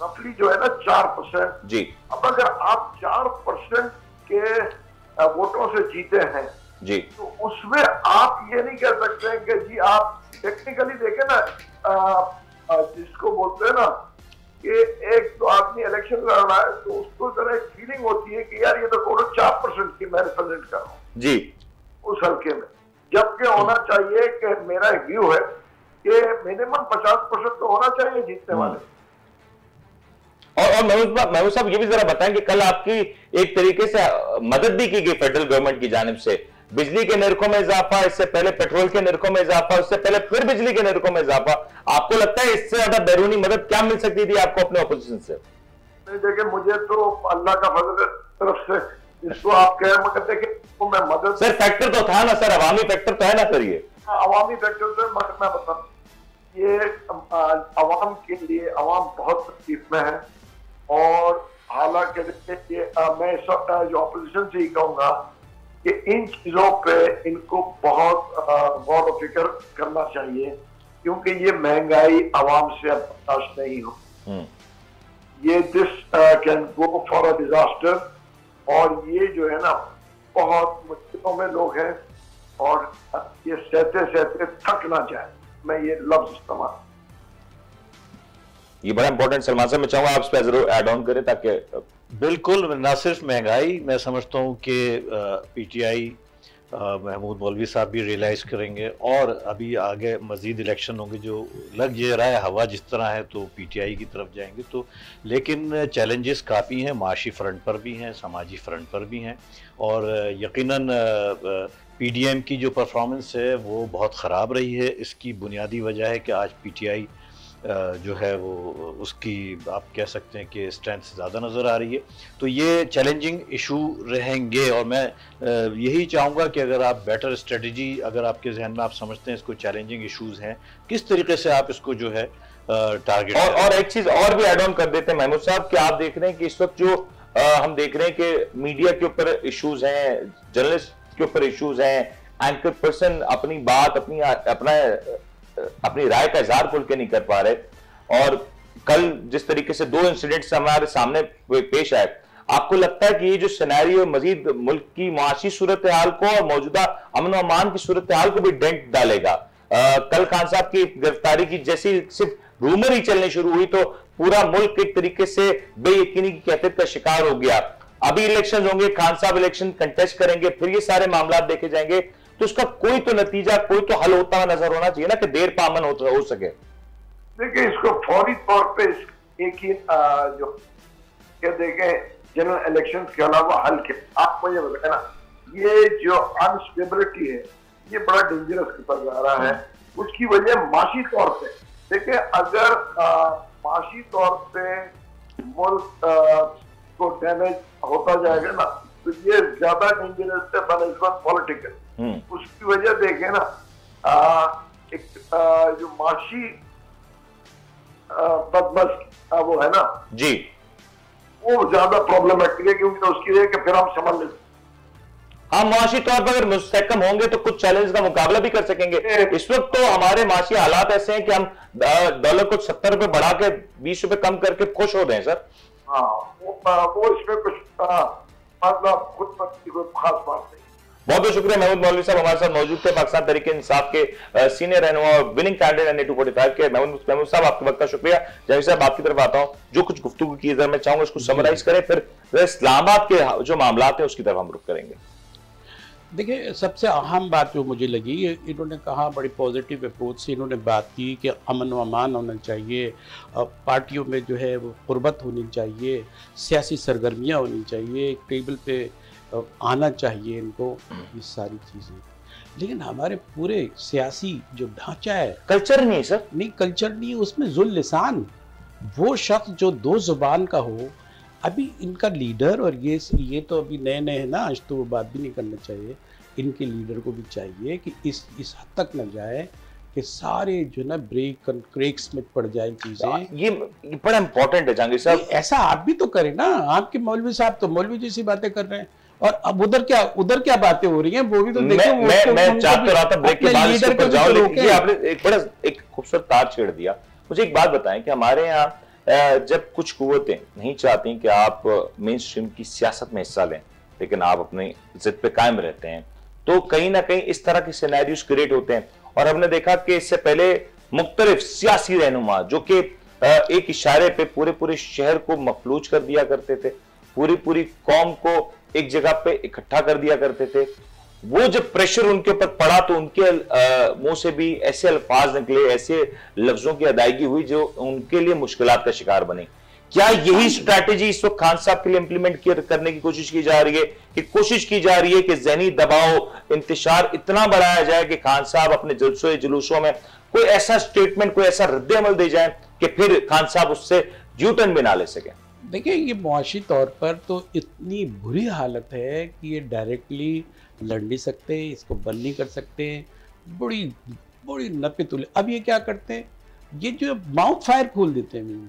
रफली जो है ना चार परसेंट जी। अब अगर आप चार परसेंट के वोटों से जीते हैं जी तो उसमें आप ये नहीं कह सकते हैं कि जी आप टेक्निकली देखें ना आ, जिसको बोलते हैं ना कि एक तो आदमी इलेक्शन लड़ रहा है तो उसको जरा एक फीलिंग होती है कि यार ये तो वोट चार परसेंट की मैं रिप्रेजेंट कर रहा हूँ जी उस हल्के में, जबकि होना चाहिए कि मेरा एक व्यू है कि मिनिमम पचास परसेंट तो होना चाहिए जीतने वाले। और और महमूद साहब ये भी जरा बताएं कि कल आपकी एक तरीके से मदद भी की गई फेडरल गवर्नमेंट की जानिब से, बिजली के निर्कों में इजाफा, इससे पहले पेट्रोल के निर्कों में इजाफा, उससे पहले फिर बिजली के निर्कों में इजाफा। आपको लगता है इससे ज्यादा बैरूनी मदद क्या मिल सकती थी आपको अपने ऑपोजिशन से? देखिए मुझे तो अल्लाह का फजल तरफ से इसको आप कह मगर तो मैं मदद सर फैक्टर तो था ना सर, अवामी फैक्टर तो है ना सर, ये अवामी फैक्टर तो मगर मैं बता ये अवाम के लिए अवाम बहुत तकलीफ में है और हालांकि मैं सब जो ऑपोजिशन से ही कहूँगा कि इन चीज़ों पे इनको बहुत गौर व फिक्र करना चाहिए क्योंकि ये महंगाई आवाम से अब बर्दाश्त नहीं हो, ये this can go for a disaster और ये जो है ना बहुत मुश्किलों में लोग हैं और ये सहते सहते थक ना जाए, मैं ये लफ्ज इस्तेमाल ये बड़ा इंपॉर्टेंट। सलमान साहब मैं चाहूँगा आप इस पर जरूर ऐड ऑन करें ताकि बिल्कुल ना सिर्फ महंगाई, मैं समझता हूँ कि पीटीआई महमूद मौलवी साहब भी रियलाइज करेंगे और अभी आगे मजीद इलेक्शन होंगे जो लग ये रहा है हवा जिस तरह है तो पीटीआई की तरफ जाएंगे तो, लेकिन चैलेंजेस काफ़ी हैं, माशी फ्रंट पर भी हैं, समाजी फ्रंट पर भी हैं और यकीनन पीडीएम की जो परफॉर्मेंस है वो बहुत ख़राब रही है। इसकी बुनियादी वजह है कि आज पीटीआई जो है वो उसकी आप कह सकते हैं कि स्ट्रेंथ ज़्यादा नज़र आ रही है, तो ये चैलेंजिंग इशू रहेंगे और मैं यही चाहूँगा कि अगर आप बेटर स्ट्रेटजी अगर आपके जहन में आप समझते हैं इसको चैलेंजिंग इशूज़ हैं किस तरीके से आप इसको जो है टारगेट और, और एक चीज़ और भी एड ऑन कर देते हैं महमूद साहब कि आप देख रहे हैं कि इस वक्त जो आ, हम देख रहे हैं कि मीडिया के ऊपर इशूज़ हैं, जर्नलिस्ट के ऊपर इशूज़ हैं, एंकर पर्सन अपनी बात अपनी अपना अपनी राय का इजहार खुल के नहीं कर पा रहे और कल जिस तरीके से दो इंसिडेंट्स हमारे सामने पेश आए, आपको लगता है कि ये जो सिनेरियो मजीद मुल्क की माशी सूरत हाल को और मौजूदा अमन अमान की सूरत हाल को भी डेंट डालेगा? आ, कल खान साहब की गिरफ्तारी की जैसी सिर्फ रूमर ही चलने शुरू हुई तो पूरा मुल्क एक तरीके से बेयकीनी की कैफियत का शिकार हो गया। अभी इलेक्शन होंगे, खान साहब इलेक्शन कंटेस्ट करेंगे, फिर ये सारे मामला देखे जाएंगे, तो उसका कोई तो नतीजा, कोई तो हल होता हुआ नजर होना चाहिए ना कि देर पामन हो सके। देखिए, इसको फौरी तौर पर एक ही जो देखे जनरल इलेक्शन के अलावा हल के आपको ये बताना, ये जो अनस्टेबिलिटी है ये बड़ा डेंजरस की तरफ जा रहा है। उसकी वजह माशी तौर पे देखिए, अगर आ, माशी तौर पे मुल्क को डैमेज होता जाएगा ना तो ये ज्यादा डेंजरस है बनस्बत पॉलिटिकल। उसकी वजह देखे ना आ, एक आ, जो माशी बदमश वो है ना जी, वो ज्यादा प्रॉब्लमेटिक है क्योंकि उसकी वजह कि फिर हम समझ लेते हम माशी तौर पर अगर मुस्तकम होंगे तो कुछ चैलेंज का मुकाबला भी कर सकेंगे। इस वक्त तो हमारे माशी हालात ऐसे हैं कि हम डॉलर को सत्तर रुपए बढ़ा के बीस रुपए कम करके खुश हो गए सर। हाँ, वो, वो इसमें कुछ मतलब खुद कोई खास बात नहीं। बहुत बहुत शुक्रिया महमूद मौलवी साहब, हमारे साथ मौजूद थे पाकिस्तान तहरीक इंसाफ के सीनियर रहनुमा और विनिंग कैंडिडेट दो सौ पैंतालीस के महमूद साहब। आपके वक्त का शुक्रिया। जमीर साहब, आपकी तरफ आता हूँ, जो कुछ गुफ्तगू की मैं चाहूंगा उसको समराइज करें, फिर इस्लामाबाद के जो मामला हैं उसकी तरफ हम रुख करेंगे। देखिए, सबसे अहम बात जो मुझे लगी, इन्होंने कहा बड़ी पॉजिटिव अप्रोच से इन्होंने बात की कि अमन व अमान होना चाहिए, पार्टियों में जो है वो गुर्बत होनी चाहिए, सियासी सरगर्मियाँ होनी चाहिए, एक टेबल पर आना चाहिए इनको, ये सारी चीज़ें। लेकिन हमारे पूरे सियासी जो ढांचा है, कल्चर नहीं सर, नहीं कल्चर नहीं है, उसमें जुल लिसान, वो शख्स जो दो जुबान का हो, अभी इनका लीडर और ये ये तो अभी नए नए हैं ना, आज तो वो बात भी नहीं करना चाहिए, इनके लीडर को भी चाहिए कि इस इस हद तक न जाए कि सारे जो ना ब्रेक क्रेक्स में पड़ जाए चीजें। ये, ये बड़ा इंपॉर्टेंट है जहांगीर साहब, ऐसा आप भी तो करें ना, आपके मौलवी साहब तो मौलवी जैसी बातें कर रहे हैं और अब उधर क्या उधर क्या बातें हो रही हैं वो भी तो देखो। मैं मैं, तो मैं चाहता रहा था ब्रेक के बाद इस पर जाओ, लेकिन ये आपने एक बड़ा एक खूबसूरत तार छेड़ दिया। मुझे एक बात बताएं कि हमारे यहाँ जब कुछ कुव्वतें नहीं चाहती कि आप मेन स्ट्रीम की सियासत में हिस्सा लें लेकिन आप अपनी जिद पे कायम रहते हैं, तो कहीं ना कहीं इस तरह के सिनेरियोस क्रिएट होते हैं। और हमने देखा कि इससे पहले मुख्तलिफ सियासी रहनुमा जो कि एक इशारे पे पूरे पूरे शहर को मफलूज कर दिया करते थे, पूरी पूरी कौम को एक जगह पे इकट्ठा कर दिया करते थे, वो जब प्रेशर उनके ऊपर पड़ा तो उनके मुंह से भी ऐसे अल्फाज निकले, ऐसे लफ्जों की अदायगी हुई जो उनके लिए मुश्किलात का शिकार बने। क्या यही स्ट्रैटेजी इस वक्त खान साहब के लिए इंप्लीमेंट करने की कोशिश की जा रही है कि कोशिश की जा रही है कि जहनी दबाव, इंतशार इतना बढ़ाया जाए कि खान साहब अपने जलसों जुलूसों में कोई ऐसा स्टेटमेंट, कोई ऐसा रद्द अमल दे जाए कि फिर खान साहब उससे यू टर्न भी ना ले सकें? देखिए, ये मुआशी तौर पर तो इतनी बुरी हालत है कि ये डायरेक्टली लड़ नहीं सकते, इसको बंद नहीं कर सकते, बड़ी बड़ी नपे तुले। अब ये क्या करते हैं, ये जो माउथ फायर खोल देते हैं,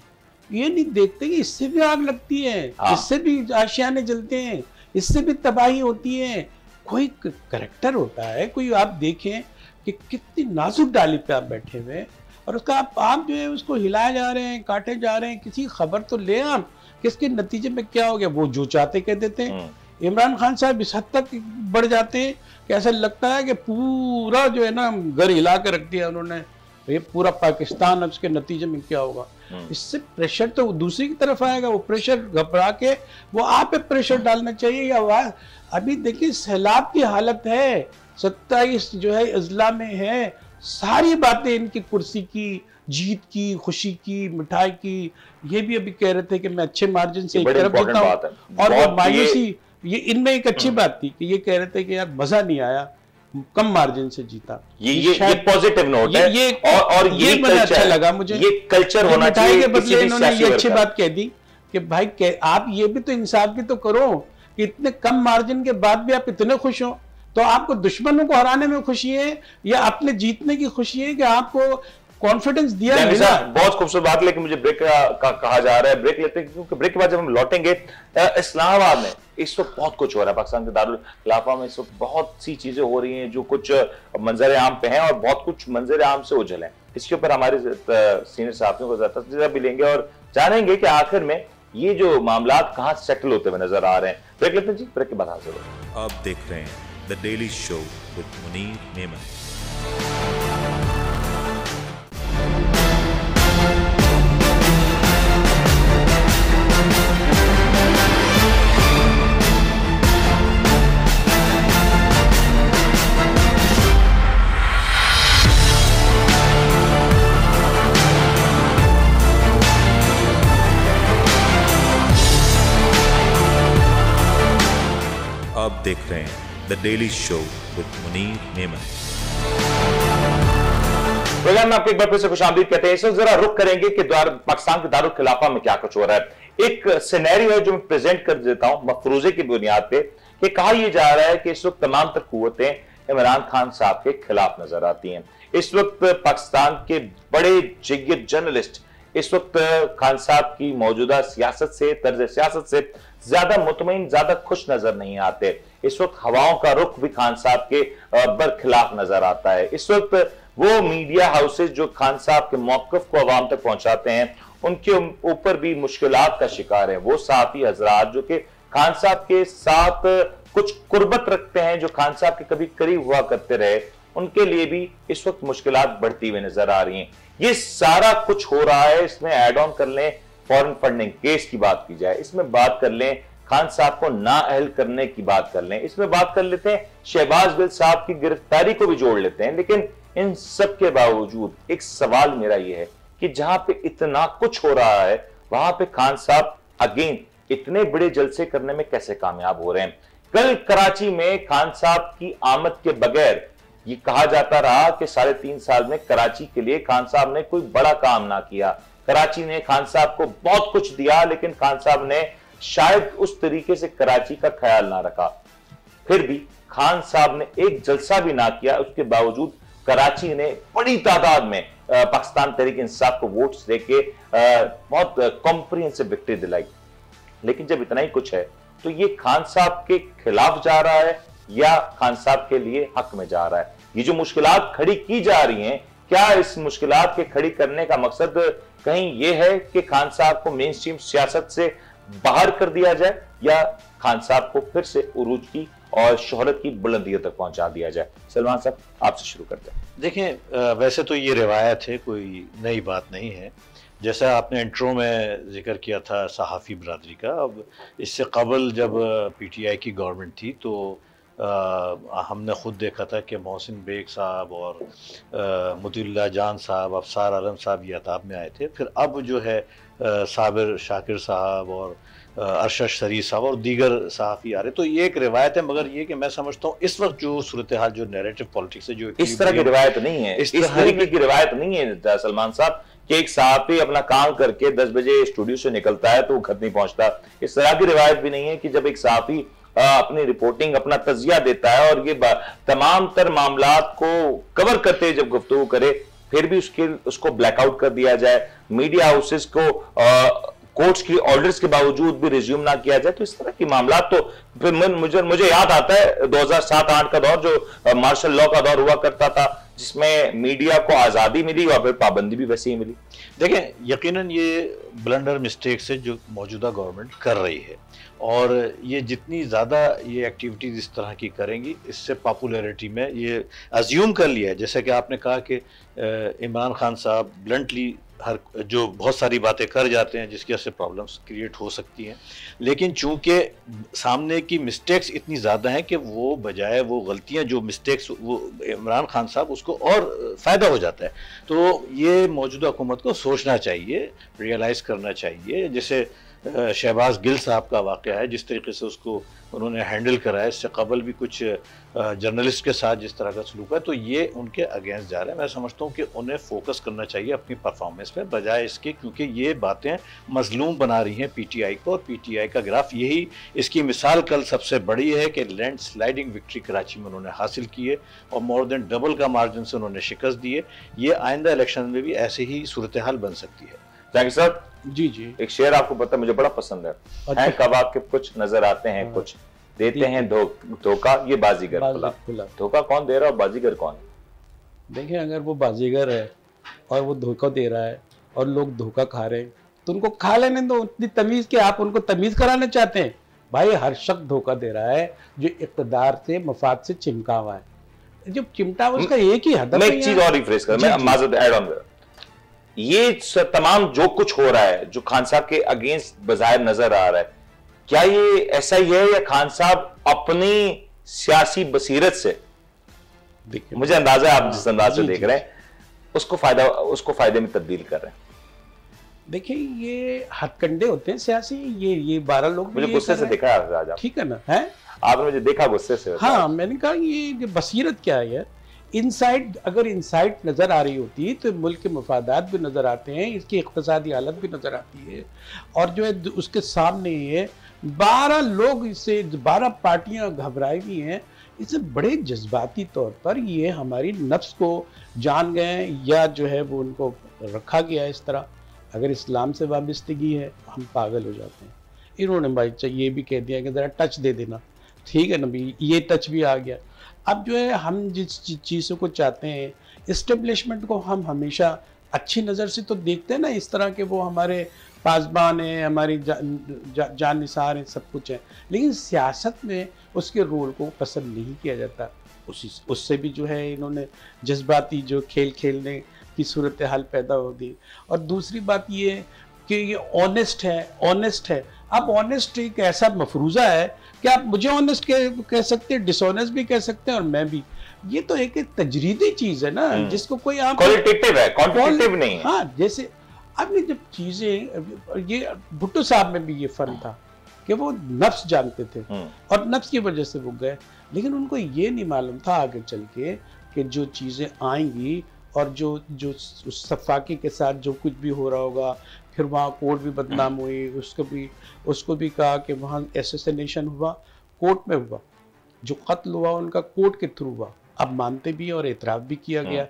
ये नहीं देखते कि इससे भी आग लगती है, इससे भी आशियाने जलते हैं, इससे भी तबाही होती है। कोई करैक्टर होता है, कोई आप देखें कि कितनी नाजुक डाली पे आप बैठे हुए और उसका आप, आप जो है उसको हिलाए जा रहे हैं, काटे जा रहे हैं, किसी खबर तो ले आप किसके नतीजे में क्या हो गया। वो जो चाहते कह देते हैं, इमरान खान साहब इस हद तक बढ़ जाते हैं कि ऐसा लगता है कि पूरा जो है ना घर हिला के रख दिया उन्होंने, ये पूरा पाकिस्तान, अब इसके नतीजे में क्या होगा। इससे प्रेशर तो दूसरी की तरफ आएगा, वो प्रेशर घबरा के वो आप पे प्रेशर डालना चाहिए। या वह अभी देखिए सैलाब की हालत है, सत्ताईस जो है अजला में है, सारी बातें इनकी कुर्सी की, जीत की, खुशी की, मिठाई की, ये भी अभी कह रहे थे कि मैं अच्छे मार्जिन से एक तरफ जीता हूं और वो मायूसी, ये इनमें एक अच्छी बात थी कि ये कह रहे थे कि यार मजा नहीं आया, कम मार्जिन से जीता। ये ये, ये पॉजिटिव नोट है ये, और, और ये, ये मुझे अच्छा लगा, मुझे ये कल्चर होना चाहिए। मिठाई के बदले इन्होंने ये अच्छी बात कह दी कि भाई आप ये भी तो इंसाफ भी तो करो कि इतने कम मार्जिन के बाद भी आप इतने खुश हो, तो आपको दुश्मनों को हराने में खुशी है या अपने जीतने की खुशी है कि आपको कॉन्फिडेंस दिया है। बहुत खूबसूरत बात, लेकिन मुझे ब्रेक का, का कहा जा रहा है, ब्रेक लेते हैं क्योंकि ब्रेक के बाद जब हम लौटेंगे इस्लामाबाद में इस वक्त बहुत कुछ हो रहा है, पाकिस्तान के दारुल खिलाफा में इस वक्त बहुत सी चीजें हो रही हैं जो कुछ मंजर आम पे हैं और बहुत कुछ मंजर आम से उजल हैं। इसके ऊपर हमारे सीनियर साथियों का तस्वीर भी लेंगे और जानेंगे कि आखिर में ये जो मामला कहाँ सेटल होते हुए नजर आ रहे हैं। ब्रेक लेते हैं जी, ब्रेक के बाद हाजिर हो। आप देख रहे हैं the daily show with Munir Memon. आप देख रहे हैं the daily show with Munir Memon. Programme में आपको एक बार फिर से खुशामदीद कहते हैं। इस वक्त जरा रुख करेंगे कि पाकिस्तान के दारुल खिलाफा में क्या कुछ हो रहा है। एक सिनेरियो है जो मैं प्रेजेंट कर देता हूं मफरूजे की बुनियाद पे कि कहा यह जा रहा है कि इस वक्त तमाम तर कुव्वतें इमरान खान साहब के खिलाफ नजर आती हैं। इस वक्त पाकिस्तान के बड़े जिग्गद जर्नलिस्ट इस वक्त खान साहब की मौजूदा सियासत से तर्ज सियासत से ज्यादा मुतमईन ज्यादा खुश नजर नहीं आते। इस वक्त हवाओं का रुख भी खान साहब के बरखिलाफ नजर आता है। इस वक्त वो मीडिया हाउसेज जो खान साहब के मौकफ को आवाम तक पहुंचाते हैं उनके ऊपर भी मुश्किलात का शिकार है। वो साथी हजरात जो कि खान साहब के साथ कुछ कुर्बत रखते हैं, जो खान साहब के कभी करीब हुआ करते रहे, उनके लिए भी इस वक्त मुश्किलात बढ़ती हुई नजर आ रही हैं। ये सारा कुछ हो रहा है। इसमें ऐड ऑन कर लें फॉरेन फंडिंग केस की बात की जाए, इसमें बात कर लें खान साहब को नाअहल करने की बात कर लें, इसमें बात कर लेते हैं शहबाज गिल साहब की गिरफ्तारी को भी जोड़ लेते हैं। लेकिन इन सब के बावजूद एक सवाल मेरा यह है कि जहां पे इतना कुछ हो रहा है वहां पे खान साहब अगेन इतने बड़े जलसे करने में कैसे कामयाब हो रहे हैं। कल कराची में खान साहब की आमद के बगैर ये कहा जाता रहा कि साढ़े तीन साल में कराची के लिए खान साहब ने कोई बड़ा काम ना किया। कराची ने खान साहब को बहुत कुछ दिया लेकिन खान साहब ने शायद उस तरीके से कराची का ख्याल ना रखा। फिर भी खान साहब ने एक जलसा भी ना किया, उसके बावजूद कराची ने बड़ी तादाद में पाकिस्तान तहरीक इंसाफ को वोट्स देके बहुत कॉम्प्रिहेंसिव विक्ट्री दिलाई। लेकिन जब इतना ही कुछ है तो ये खान साहब के खिलाफ जा रहा है या खान साहब के लिए हक में जा रहा है। ये जो मुश्किलात खड़ी की जा रही हैं, क्या इस मुश्किलात के खड़ी करने का मकसद कहीं ये है कि खान साहब को मेन स्ट्रीम सियासत से बाहर कर दिया जाए या खान साहब को फिर से उरूज की और शोहरत की बुलंदियों तक पहुंचा दिया जाए? सलमान साहब, आपसे शुरू करते हैं। देखें, वैसे तो ये रिवायत है, कोई नई बात नहीं है। जैसा आपने इंट्रो में जिक्र किया था सहाफ़ी बरादरी का, अब इससे कबल जब पी टी आई की गवर्नमेंट थी तो आ, हमने ख़ुद देखा था कि मोहसिन बेग साहब और मुतीउल्लाह जान साहब, अफसार आलम साहब ये अताब में आए थे। फिर अब जो है आ, साबिर शाकिर साहब और अरशद शरीफ साहब और दीगर सहाफ़ी आ रहे, तो ये एक रिवायत है। मगर ये कि मैं समझता हूँ इस वक्त जो सूरत हाल जो नैरेटिव पॉलिटिक्स है, जो इस तरह की रिवायत नहीं है, इस तरीके की रिवायत नहीं है सलमान साहब कि एक सहाफ़ी अपना काम करके दस बजे स्टूडियो से निकलता है तो वो घर नहीं पहुँचता। इस तरह की रिवायत भी नहीं है कि जब एक सहाफ़ी अपनी रिपोर्टिंग अपना तजिया देता है और ये तमाम तर मामलात को कवर करते जब गुफ्तगू करे फिर भी उसके उसको ब्लैकआउट कर दिया जाए, मीडिया हाउसेस को कोर्ट्स की ऑर्डर्स के बावजूद भी रिज्यूम ना किया जाए। तो इस तरह की मामला तो फिर मुझे मुझे याद आता है दो हज़ार सात आठ का दौर, जो मार्शल लॉ का दौर हुआ करता था, जिसमें मीडिया को आज़ादी मिली और फिर पाबंदी भी वैसे ही मिली। देखें, यकीनन ये ब्लंडर मिस्टेक्स है जो मौजूदा गवर्नमेंट कर रही है और ये जितनी ज़्यादा ये एक्टिविटीज़ इस तरह की करेंगी इससे पॉपुलैरिटी में ये अज्यूम कर लिया है। जैसे कि आपने कहा कि इमरान खान साहब ब्लंटली हर जो बहुत सारी बातें कर जाते हैं जिसकी वजह से प्रॉब्लम्स क्रिएट हो सकती हैं, लेकिन चूँकि सामने की मिस्टेक्स इतनी ज़्यादा हैं कि वो बजाय वो गलतियां जो मिस्टेक्स वो इमरान खान साहब उसको और फ़ायदा हो जाता है। तो ये मौजूदा हुकूमत को सोचना चाहिए, रियलाइज़ करना चाहिए। जैसे शहबाज गिल साहब का वाक़या है, जिस तरीके से उसको उन्होंने हैंडल करा है, इससे कबल भी कुछ जर्नलिस्ट के साथ जिस तरह का सलूक है, तो ये उनके अगेंस्ट जा रहा है। मैं समझता हूँ कि उन्हें फोकस करना चाहिए अपनी परफॉर्मेंस पे बजाय इसके, क्योंकि ये बातें मजलूम बना रही हैं पीटीआई को और पीटीआई का ग्राफ यही, इसकी मिसाल कल सबसे बड़ी है कि लैंड स्लाइडिंग विक्ट्री कराची में उन्होंने हासिल की है और मोर देन डबल का मार्जिन से उन्होंने शिकस्त दी है। ये आइंदा इलेक्शन में भी ऐसे ही सूरत हाल बन सकती है। जाकिर साहब, जी जी, एक शेर आपको पता मुझे बड़ा पसंद है, अच्छा। हैं कब आपके कुछ नजर आते हैं, कुछ देते हैं धोखा, दो, ये बाजीगर खुला। धोखा कौन दे रहा है और बाजीगर कौन है? देखें, अगर वो बाजीगर है और वो धोखा दे रहा है और लोग धोखा खा रहे हैं, तो उनको खा लेने दो। उतनी तमीज़ के आप उनको तमीज़ कराना चाहते हैं? भाई हर शख्स धोखा दे रहा है जो इक़्तिदार से मफाद से चिमका हुआ है। जो चिमटा हुआ उसका एक ही हदफ है। मैं एक चीज़ और रिफ्रेश कर, मैं माज़रत ऐड ऑन कर, ये तमाम जो कुछ हो रहा है जो खान साहब के अगेंस्ट बज़ाहिर नजर आ रहा है, क्या ये ऐसा ही है या खान साहब अपनी सियासी बसीरत से, मुझे अंदाजा है आप जिस अंदाज से देख रहे हैं, उसको फायदा उसको फायदे में तब्दील कर रहे हैं? देखिए ये हथकंडे होते हैं सियासी, ये ये बारह लोग मुझे गुस्से से देखा आज, ठीक है ना, है आपने मुझे देखा गुस्से से। हाँ, मैंने कहा ये बसीरत क्या है यार। इनसाइट, अगर इनसाइट नज़र आ रही होती तो मुल्क के मफादात भी नज़र आते हैं, इसकी इक़्तिसादी हालत भी नज़र आती है, और जो है उसके सामने ये बारह लोग, इससे बारह पार्टियां घबराई हुई हैं, इससे बड़े जज्बाती तौर पर ये हमारी नफ्स को जान गए हैं या जो है वो उनको रखा गया है इस तरह। अगर इस्लाम से वाबस्तगी है हम पागल हो जाते हैं। इन्होंने भाई चाहिए ये भी कह दिया कि ज़रा टच दे देना, ठीक है नबी, ये टच भी आ गया। अब जो है हम जिस चीज़ों को चाहते हैं, इस्टेब्लिशमेंट को हम हमेशा अच्छी नज़र से तो देखते हैं ना, इस तरह के वो हमारे पासबान हैं, हमारी जा, जा, जान निसार हैं, सब कुछ है, लेकिन सियासत में उसके रोल को पसंद नहीं किया जाता। उसी उससे भी जो है इन्होंने जज्बाती जो खेल खेलने की सूरत हाल पैदा हो दी। और दूसरी बात ये कि ये ऑनेस्ट है, ऑनेस्ट है। अब ऑनेस्ट एक ऐसा मफरूज़ा है कि आप मुझे ऑनेस्ट कह, कह सकते हैं, डिसऑनेस्ट भी कह सकते हैं, और मैं भी। ये तो एक तजरीदी चीज़ है ना, जिसको कोई आप क्वालिटेटिव है, क्वांटिटेटिव नहीं है। हाँ, जैसे अब जब चीज़ें, ये भुट्टो साहब में भी ये फ़र्क था कि वो नफ्स जानते थे और नफ्स की वजह से वो गए, लेकिन उनको ये नहीं मालूम था आगे चल के कि जो चीज़ें आएंगी और जो जो उस सफाकी के साथ जो कुछ भी हो रहा होगा। फिर वहाँ कोर्ट भी बदनाम हुई, उसको भी उसको भी कहा कि वहाँ एसेसिनेशन हुआ, कोर्ट में हुआ, जो कत्ल हुआ उनका कोर्ट के थ्रू हुआ। अब मानते भी और एतराफ़ भी किया गया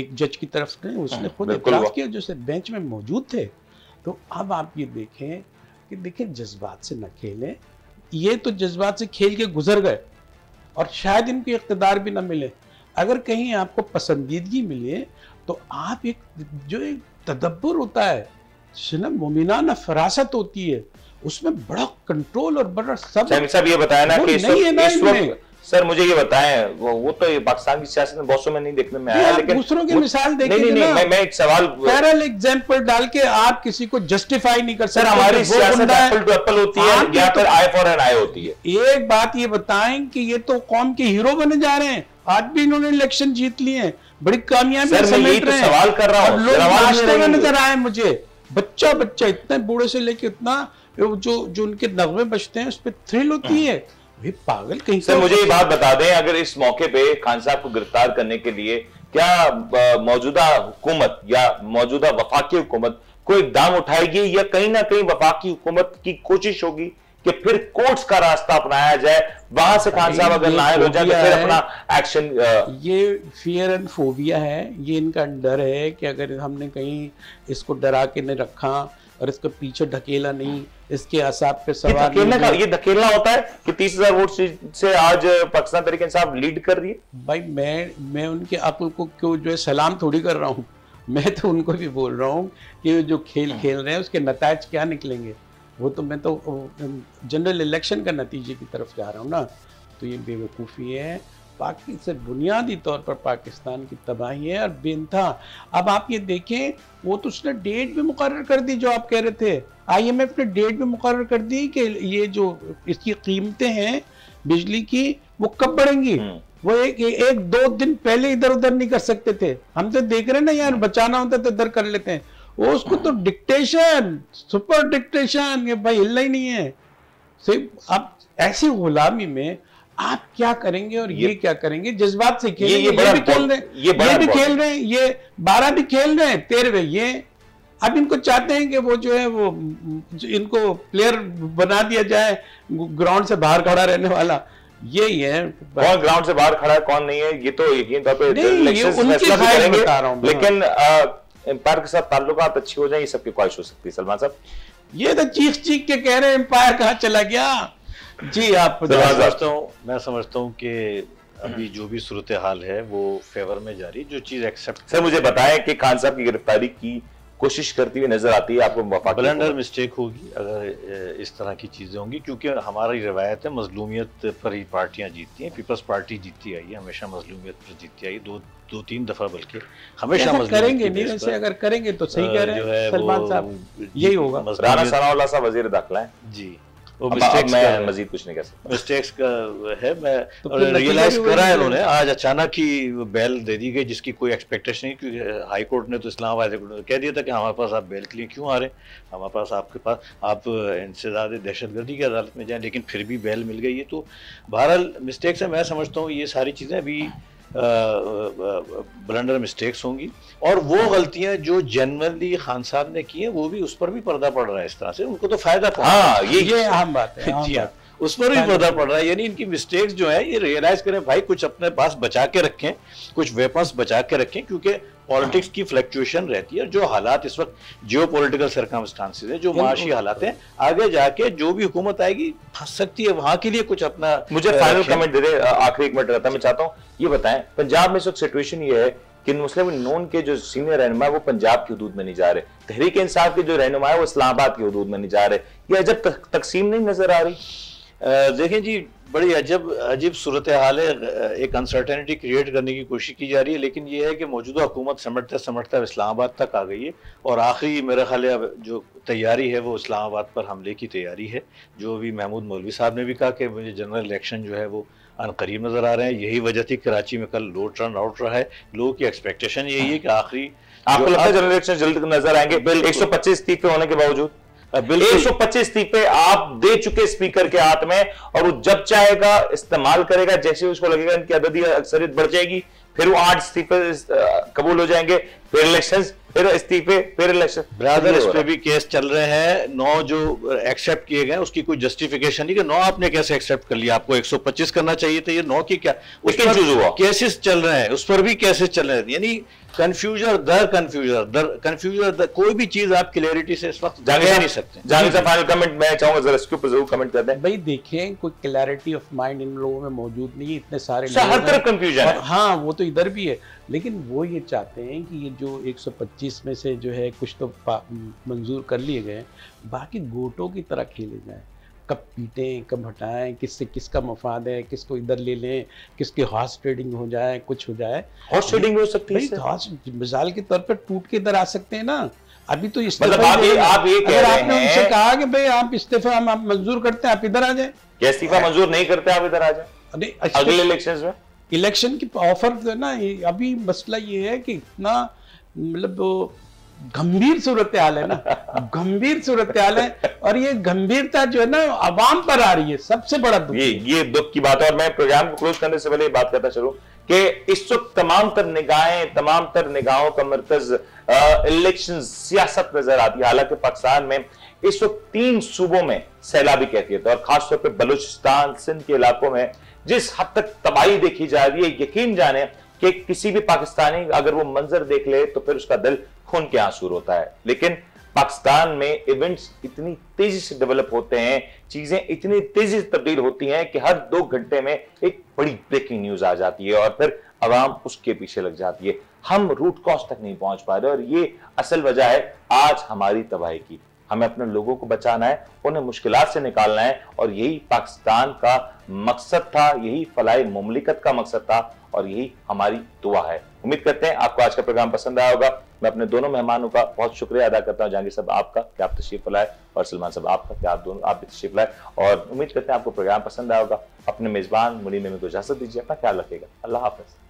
एक जज की तरफ से, उसने खुद एतराफ़ किया जो से बेंच में मौजूद थे। तो अब आप ये देखें कि देखें जज्बात से न खेलें, ये तो जज्बात से खेल के गुजर गए और शायद इनको इक़्तिदार भी न मिले। अगर कहीं आपको पसंदीदगी मिले तो आप एक जो एक तदब्बर होता है, जिसमें मुमिनाना फरासत होती है, उसमें बड़ा कंट्रोल और बड़ा सब सब ये बताया ना कि नहीं है ना इसमें। सर मुझे ये बताएं, वो वो तो ये पाकिस्तान की सियासत में बहुत समय नहीं देखने में आया, लेकिन दूसरों की मिसाल देखें नहीं, नहीं, मैं, मैं एक सवाल पैरल एग्जांपल डाल के आप किसी को जस्टिफाई नहीं कर सकते। हमारी सियासत एप्पल टू एप्पल होती है या फिर आई फॉर एन आई होती है। एक बात ये बताएं कि ये तो कौम के हीरो बने जा रहे हैं, आज भी इन्होंने इलेक्शन जीत लिए हैं, बड़ी कामयाबी समेट रहे हैं। सवाल कर रहा हूँ, लोग रास्ते में नजर आए मुझे, बच्चा बच्चा इतने बूढ़े से लेके इतना, जो जो उनके नगमे बजते हैं उस पर थ्रिल होती है। वे पागल कहीं से। मुझे ये बात बता दें, अगर इस मौके पे खान साहब को गिरफ्तार करने के लिए क्या मौजूदा हुकूमत या मौजूदा वफाकी हुकूमत कोई दाम उठाएगी, या कहीं ना कहीं वफाकी हुकूमत की कोशिश होगी कि फिर कोर्ट्स का रास्ता अपनाया जाए, वहां से खान साहब अगर नायर हो जाए तो फिर अपना एक्शन। ये फियर एंड फोबिया है, ये इनका डर है कि अगर हमने कहीं इसको डरा के नहीं रखा और इसको पीछे ढकेला नहीं, इसके आसाब पे सवार ढकेलने का, ये ढकेलना होता है कि तीस हजार वोट से आज पाकिस्तान तरीके इंसाफ लीड कर रही है। भाई मैं मैं उनके अक्ल को क्यों जो है सलाम थोड़ी कर रहा हूँ, मैं तो उनको भी बोल रहा हूँ कि जो खेल खेल रहे हैं उसके नताज क्या निकलेंगे, वो तो मैं तो जनरल इलेक्शन का नतीजे की तरफ जा रहा हूँ ना। तो ये बेवकूफ़ी है, पाकिस्तान से बुनियादी तौर पर पाकिस्तान की तबाही है और बेनता। अब आप ये देखें, वो तो उसने डेट भी मुकर्रर कर दी जो आप कह रहे थे, आई एम एफ ने डेट भी मुकर्रर कर दी कि ये जो इसकी कीमतें हैं बिजली की वो कब बढ़ेंगी। वो एक एक दो दिन पहले इधर उधर नहीं कर सकते थे, हम तो देख रहे हैं ना यार, बचाना होता तो इधर कर लेते हैं, वो उसको तो डिक्टेशन, सुपर डिक्टेशन, ये भाई हिलना ही नहीं है। सिर्फ आप ऐसी गुलामी में आप क्या करेंगे और ये, ये क्या करेंगे, जज्बात से खेल, ये, ये, ये भी खेल रहे हैं, ये, ये भी खेल रहे हैं, ये बारह भी खेल रहे हैं, तेरहवें ये। अब इनको चाहते हैं कि वो जो है वो इनको प्लेयर बना दिया जाए, ग्राउंड से बाहर खड़ा रहने वाला। ये ये कौन ग्राउंड से बाहर खड़ा है कौन नहीं है, ये तो यकीन तौर पर, लेकिन एम्पायर के साथ ताल्लुकात अच्छी हो जाए ये सबकी ख्वाहिश हो सकती है। सलमान साहब ये तो चीख चीख के कह रहे हैं एम्पायर कहाँ चला गया जी। आप दोस्तों मैं समझता हूँ कि अभी जो भी सूरत हाल है वो फेवर में जा रही, जो चीज एक्सेप्ट। सर मुझे बताएं कि खान साहब की गिरफ्तारी की कोशिश करती हुई नजर आती है आपको? ब्लंडर मिस्टेक होगी अगर इस तरह की चीज़ें होंगी, क्योंकि हमारी रिवायत है मजलूमियत पर ही पार्टियां जीतती हैं। पीपल्स पार्टी जीतती आई है, हमेशा मजलूमियत पर जीतती आई, दो दो तीन दफ़ा बल्कि हमेशा करेंगे नीरज से। अगर करेंगे तो सही कह रहे हैं सलमान साहब, यही होगा। राणा सनाउल्लाह साहब वजीर दाखिला है जी, वो मिस्टेक्स मैं मजीद कुछ नहीं कह सकता, मिस्टेक्स का है। मैं रियलाइज करा है उन्होंने, आज अचानक ही बेल दे दी गई जिसकी कोई एक्सपेक्टेशन नहीं, क्योंकि हाई कोर्ट ने तो इस्लामाबाद हाई कह दिया था कि हमारे पास आप बेल के लिए क्यों आ रहे हैं, हमारे पास आपके पास आप इंसदाद दहशतगर्दी की अदालत में जाएँ, लेकिन फिर भी बेल मिल गई है। तो बहरहाल मिस्टेक्स है, मैं समझता हूँ ये सारी चीज़ें अभी ब्लंडर मिस्टेक्स होंगी, और वो गलतियां जो जनरली खान साहब ने की हैं वो भी, उस पर भी पर्दा पड़ रहा है इस तरह से, उनको तो फायदा पड़ा। हाँ, ये ये आम बात है, आम जी हाँ, उस पर भी पर्दा पड़ रहा है। यानी इनकी मिस्टेक्स जो है ये रियलाइज करें भाई, कुछ अपने पास बचा के रखें, कुछ वेपन्स बचा के रखें, क्योंकि पॉलिटिक्स की फ्लक्चुएशन रहती है। जो हालात इस वक्त जियो पोलिटिकल सरकमस्टांसिस है, जो माशी हालात हैं, आगे जाके जो भी हुकूमत आएगी फंस सकती है, वहाँ के लिए कुछ अपना। मुझे फाइनल कमेंट दे दे, आखिरी एक मिनट रहता है, मैं चाहता हूँ ये बताएं पंजाब में इस वक्त सिचुएशन ये है कि मुस्लिम नून के जो सीनियर रहनुमा है वो पंजाब की हदूद में नहीं जा रहे, तहरीक इंसाफ के जो रहनुमा है वो इस्लामाबाद की हदूद में नहीं जा रहे, यह अजब तकसीम नहीं नजर आ रही? देखें जी, बड़ी अजब अजीब सूरत हाल है, एक अनसर्टेनिटी क्रिएट करने की कोशिश की जा रही है, लेकिन ये है कि मौजूदा हुकूमत समटते समटते अब इस्लामाबाद तक आ गई है, और आखिरी मेरा ख्याल है अब जो तैयारी है वो इस्लामाबाद पर हमले की तैयारी है। जो अभी महमूद मौलवी साहब ने भी कहा कि मुझे जनरल इलेक्शन जो है वो अनकरीब नज़र आ रहे हैं, यही वजह थी कराची में कल लो टर्न आउट रहा है, लोगों की एक्सपेक्टेशन यही है कि आखिरी आपको लगता है जनरल इलेक्शन जल्द नजर आएंगे एक सौ पच्चीस इस्तीफे होने के बावजूद? एक सौ पच्चीस इस्तीफे आप दे चुके स्पीकर के हाथ में, और वो जब चाहेगा इस्तेमाल करेगा, जैसे उसको लगेगा इनकी अददी अक्सरियत बढ़ जाएगी, फिर वो आठ इस्तीफे कबूल हो जाएंगे, फिर इलेक्शंस, फिर इस्तीफे, फिर इलेक्शन। ब्रदर इस पे भी केस चल रहे हैं, नौ जो एक्सेप्ट किए गए उसकी कोई जस्टिफिकेशन नहीं कि नौ आपने कैसे एक्सेप्ट कर लिया, आपको एक सौ पच्चीस करना चाहिए था, ये नौ की क्या उस पर हुआ? केसेस चल रहे हैं, उस पर भी केसेस चल रहे हैं, यानी कंफ्यूजर दर कंफ्यूजर दर कंफ्यूजर, कोई भी चीज आप क्लियरिटी से इस वक्त जगह नहीं सकते। जाने से फाइनल कमेंट मैं चाहूंगा जरा इसके ऊपर जरूर कमेंट करते हैं। भाई देखें, कोई क्लैरिटी ऑफ माइंड इन लोगों में मौजूद नहीं है, इतने सारे हर तरफ कंफ्यूजन है। हाँ वो तो इधर भी है, लेकिन वो ये चाहते हैं कि ये जो एक सौ पच्चीस में से जो है कुछ तो मंजूर कर लिए गए, बाकी गोटों की तरह खेले जाएं, कब पीटें कब हटाएं, किससे किसका मफाद है, किसको इधर ले लें, किसके हॉर्स ट्रेडिंग हो जाए, कुछ हो जाए। हॉर्स ट्रेडिंग हो सकती है, हॉर्स मिसाल के तौर पर टूट के इधर आ सकते हैं ना। अभी तो इस मतलब आप ये आप ये कह रहे हैं, आपने उनसे कहा कि भाई आप इस्तीफा हम मंजूर करते हैं, आप इधर आ जाए, इस्तीफा मंजूर नहीं करते आप इधर आ जाए अगले इलेक्शन में, इलेक्शन की ऑफर जो है ना। अभी मसला ये है कि इतना मतलब गंभीर सूरत हाल है ना, गंभीर सूरत हाल है, और ये गंभीरता जो है ना आवाम पर आ रही है, सबसे बड़ा दुख ये ये दुख की बात है। और मैं प्रोग्राम को क्लोज करने से पहले बात करता चलूं कि इस वक्त तमाम तर निगाहें तमाम तर निगाहों का मरकज इलेक्शन सियासत नजर आती है। हालांकि पाकिस्तान में इस वक्त तीन सूबों में सैलाबी कैफियत है, और खासतौर पर बलूचिस्तान सिंध के इलाकों में जिस हद तक तबाही देखी जा रही है, यकीन जाने कि किसी भी पाकिस्तानी अगर वो मंजर देख ले तो फिर उसका दिल खून के आंसू रोता है। लेकिन पाकिस्तान में इवेंट्स इतनी तेजी से डेवलप होते हैं, चीजें इतनी तेजी से तब्दील होती हैं कि हर दो घंटे में एक बड़ी ब्रेकिंग न्यूज आ जाती है, और फिर आवाम उसके पीछे लग जाती है। हम रूट कॉज तक नहीं पहुंच पा रहे, और ये असल वजह है आज हमारी तबाही की। हमें अपने लोगों को बचाना है, उन्हें मुश्किलात से निकालना है, और यही पाकिस्तान का मकसद था, यही फलाह मुमलिकत का मकसद था, और यही हमारी दुआ है। उम्मीद करते हैं आपको आज का प्रोग्राम पसंद आया होगा। मैं अपने दोनों मेहमानों का बहुत शुक्रिया अदा करता हूँ, जहांगीर साहब आपका कि आप तशरीफ लाए, और सलमान साहब आपका कि आप दोनों आप भी तशरीफ लाए, और उम्मीद करते हैं आपको प्रोग्राम पसंद आया होगा। अपने मेजबान मुनीर मेमन को इजाजत दीजिए, अपना ख्याल रखिएगा, अल्लाह हाफिज़।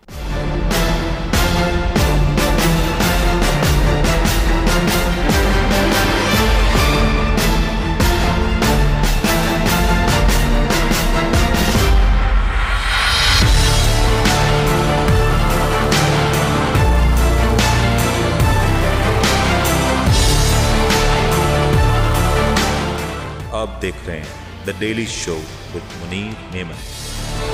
देख रहे हैं the daily show with Munir Memon.